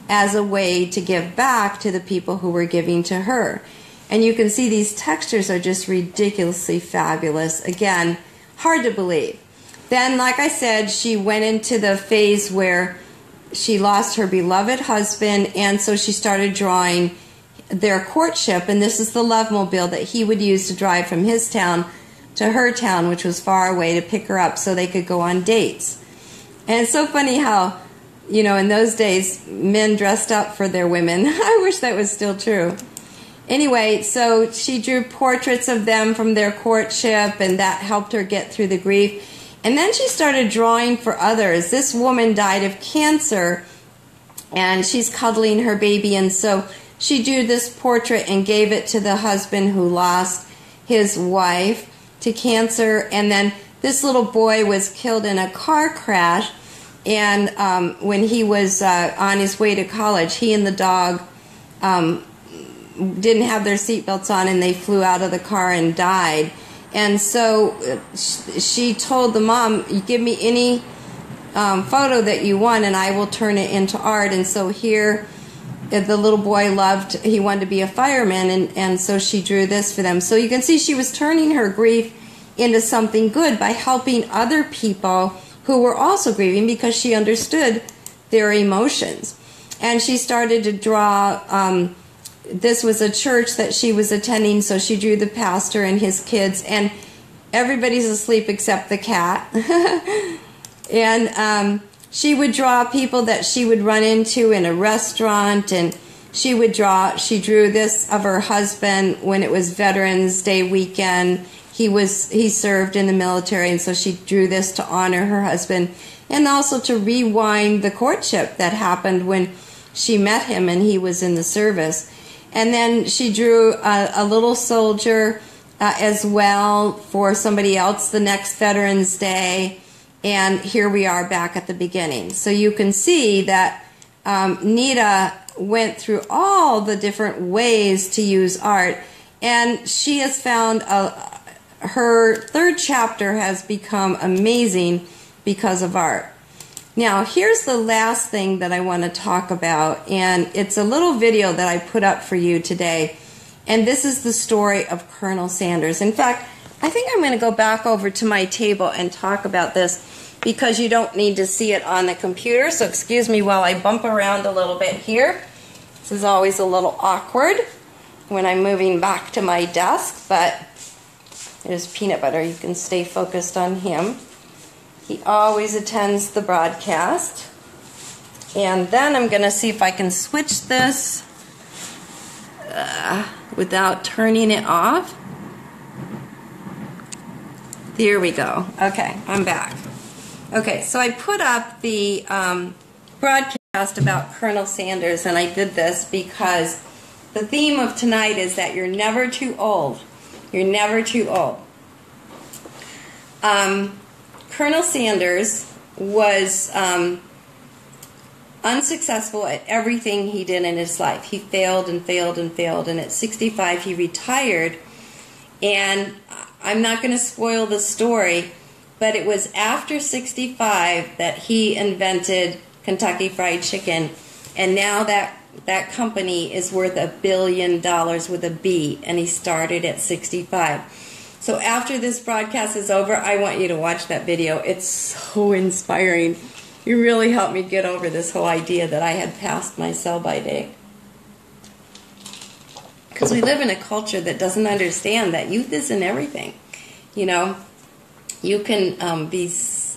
as a way to give back to the people who were giving to her. And you can see these textures are just ridiculously fabulous. Again, hard to believe. Then, like I said, she went into the phase where she lost her beloved husband, and so she started drawing their courtship, and this is the love mobile that he would use to drive from his town to her town, which was far away, to pick her up so they could go on dates. And it's so funny how, you know, in those days, men dressed up for their women. I wish that was still true. Anyway, so she drew portraits of them from their courtship, and that helped her get through the grief. And then she started drawing for others. This woman died of cancer, and she's cuddling her baby, and so she drew this portrait and gave it to the husband who lost his wife to cancer. And then this little boy was killed in a car crash, and when he was on his way to college, he and the dog didn't have their seatbelts on, and they flew out of the car and died. And so she told the mom, "You give me any photo that you want, and I will turn it into art." And so here the little boy he wanted to be a fireman, and so she drew this for them. So you can see she was turning her grief into something good by helping other people who were also grieving, because she understood their emotions. And she started to draw... this was a church that she was attending, so she drew the pastor and his kids, and everybody's asleep except the cat. And she would draw people that she would run into in a restaurant, and she drew this of her husband when it was Veterans Day weekend. He served in the military, and so she drew this to honor her husband, and also to rewind the courtship that happened when she met him and he was in the service. And then she drew a little soldier as well for somebody else the next Veterans Day. And here we are back at the beginning. So you can see that Nita went through all the different ways to use art. And she has found her third chapter has become amazing because of art. Now, here's the last thing that I want to talk about, and it's a little video that I put up for you today, and this is the story of Colonel Sanders. In fact, I think I'm going to go back over to my table and talk about this, because you don't need to see it on the computer, so excuse me while I bump around a little bit here. This is always a little awkward when I'm moving back to my desk, but there's Peanut Butter. You can stay focused on him. He always attends the broadcast. And then I'm going to see if I can switch this without turning it off. There we go. Okay, I'm back. Okay, so I put up the broadcast about Colonel Sanders, and I did this because the theme of tonight is that you're never too old. You're never too old. Colonel Sanders was unsuccessful at everything he did in his life. He failed and failed and failed, and at 65 he retired. And I'm not going to spoil the story, but it was after 65 that he invented Kentucky Fried Chicken, and now that company is worth $1 billion with a B, and he started at 65. So after this broadcast is over, I want you to watch that video. It's so inspiring. You really helped me get over this whole idea that I had passed my sell-by date. Because we live in a culture that doesn't understand that youth isn't everything. You know, you can be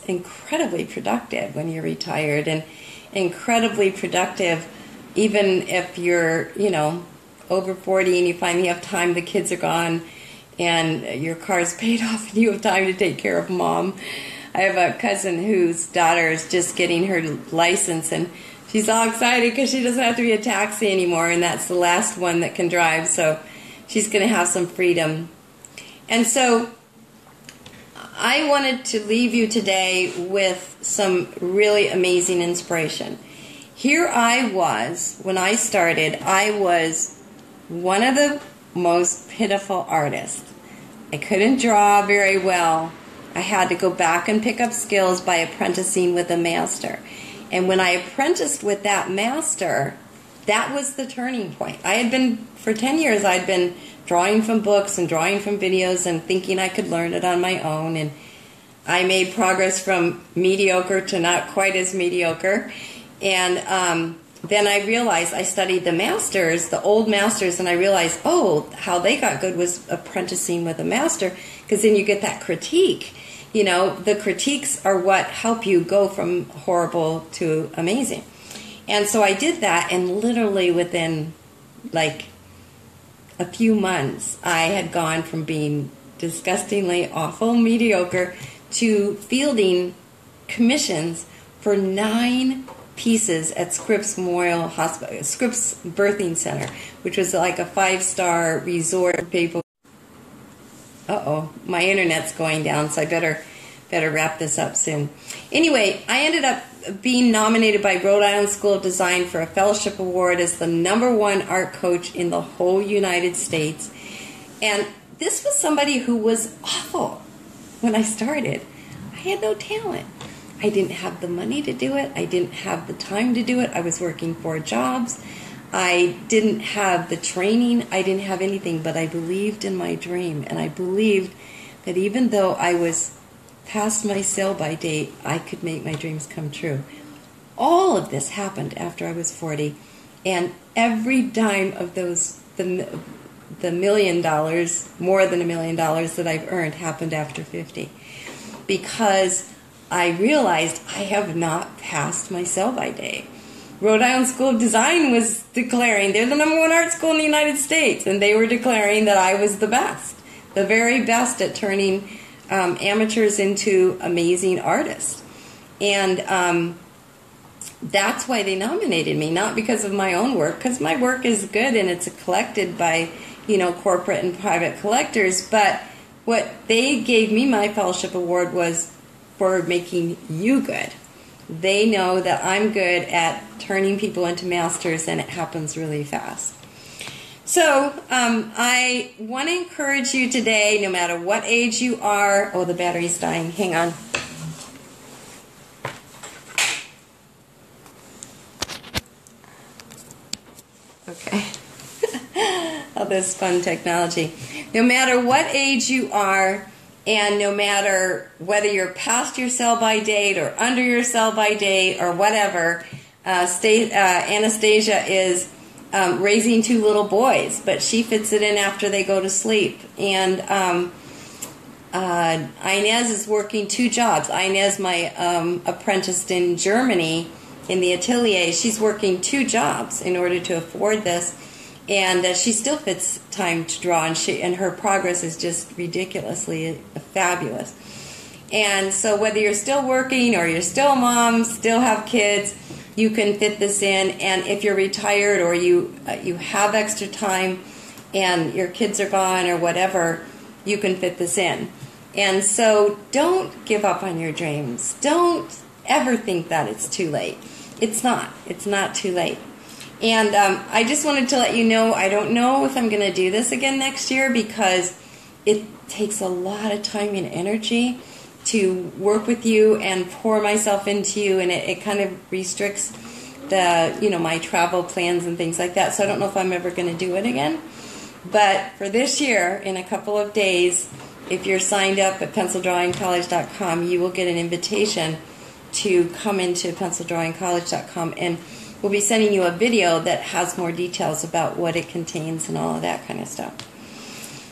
incredibly productive when you're retired, and incredibly productive even if you're, you know, over 40 and you finally have time, the kids are gone and your car's paid off and you have time to take care of mom. I have a cousin whose daughter is just getting her license, and she's all excited because she doesn't have to be a taxi anymore, and that's the last one that can drive, so she's going to have some freedom. And so I wanted to leave you today with some really amazing inspiration. Here I was, when I started, I was one of the most pitiful artists. I couldn't draw very well. I had to go back and pick up skills by apprenticing with a master. And when I apprenticed with that master, that was the turning point. I had been, for 10 years, I'd been drawing from books and drawing from videos and thinking I could learn it on my own. And I made progress from mediocre to not quite as mediocre. And then I realized, I studied the masters, the old masters, and I realized, oh, how they got good was apprenticing with a master, because then you get that critique. You know, the critiques are what help you go from horrible to amazing. And so I did that, and literally within, like, a few months, I had gone from being disgustingly awful, mediocre, to fielding commissions for 9 pieces at Scripps Memorial Hospital, Scripps Birthing Center, which was like a 5-star resort. People, uh-oh, my internet's going down, so I better wrap this up soon. Anyway, I ended up being nominated by Rhode Island School of Design for a fellowship award as the #1 art coach in the whole United States. And this was somebody who was awful when I started. I had no talent. I didn't have the money to do it. I didn't have the time to do it. I was working 4 jobs. I didn't have the training. I didn't have anything, but I believed in my dream, and I believed that even though I was past my sell-by date, I could make my dreams come true. All of this happened after I was 40, and every dime of those, the $1 million, more than $1 million that I've earned happened after 50, because I realized I have not passed my sell-by date. Rhode Island School of Design was declaring, they're the #1 art school in the United States, and they were declaring that I was the best, the very best at turning amateurs into amazing artists. And that's why they nominated me, not because of my own work, because my work is good and it's collected by, you know, corporate and private collectors, but what they gave me my fellowship award was for making you good. They know that I'm good at turning people into masters, and it happens really fast. So I want to encourage you today, no matter what age you are. Oh, the battery's dying. Hang on. Okay. All this fun technology. No matter what age you are, and no matter whether you're past your sell-by date or under your sell-by date or whatever, Anastasia is raising 2 little boys, but she fits it in after they go to sleep. And Inez is working 2 jobs. Inez, my apprentice in Germany in the atelier, she's working 2 jobs in order to afford this. And she still fits time to draw, and her progress is just ridiculously fabulous. And so whether you're still working or you're still a mom, still have kids, you can fit this in. And if you're retired or you have extra time and your kids are gone or whatever, you can fit this in. And so don't give up on your dreams. Don't ever think that it's too late. It's not. It's not too late. And I just wanted to let you know, I don't know if I'm going to do this again next year, because it takes a lot of time and energy to work with you and pour myself into you, and it kind of restricts the, you know, my travel plans and things like that. So I don't know if I'm ever going to do it again. But for this year, in a couple of days, if you're signed up at PencilDrawingCollege.com, you will get an invitation to come into PencilDrawingCollege.com, and we'll be sending you a video that has more details about what it contains and all of that kind of stuff.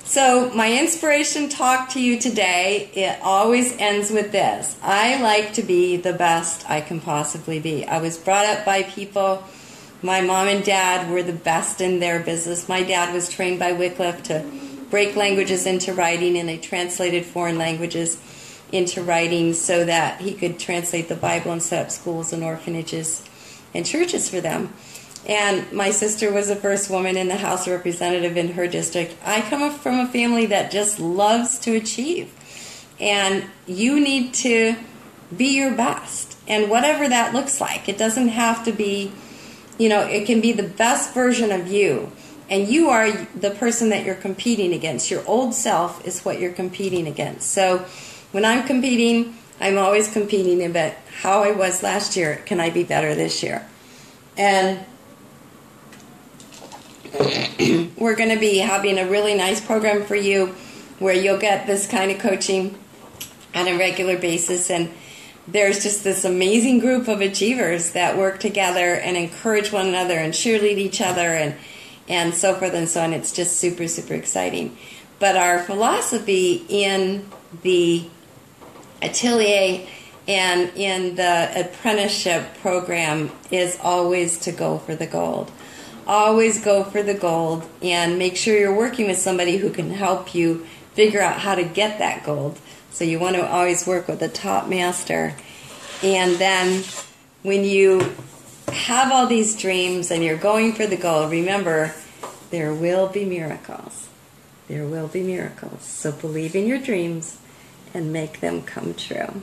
So my inspiration talk to you today, it always ends with this. I like to be the best I can possibly be. I was brought up by people My mom and dad were the best in their business. My dad was trained by Wycliffe to break languages into writing, and they translated foreign languages into writing so that he could translate the Bible and set up schools and orphanages and churches for them. And my sister was the first woman in the House of Representatives in her district. I come from a family that just loves to achieve. And you need to be your best. And whatever that looks like, it doesn't have to be, you know, it can be the best version of you. And you are the person that you're competing against. Your old self is what you're competing against. So when I'm competing, I'm always competing about how I was last year. Can I be better this year? And we're going to be having a really nice program for you where you'll get this kind of coaching on a regular basis. And there's just this amazing group of achievers that work together and encourage one another and cheerlead each other and so forth and so on. It's just super, super exciting. But our philosophy in the atelier and in the apprenticeship program is always to go for the gold. Always go for the gold, and make sure you're working with somebody who can help you figure out how to get that gold. So you want to always work with a top master. And then when you have all these dreams and you're going for the gold, remember, there will be miracles. There will be miracles. So believe in your dreams and make them come true.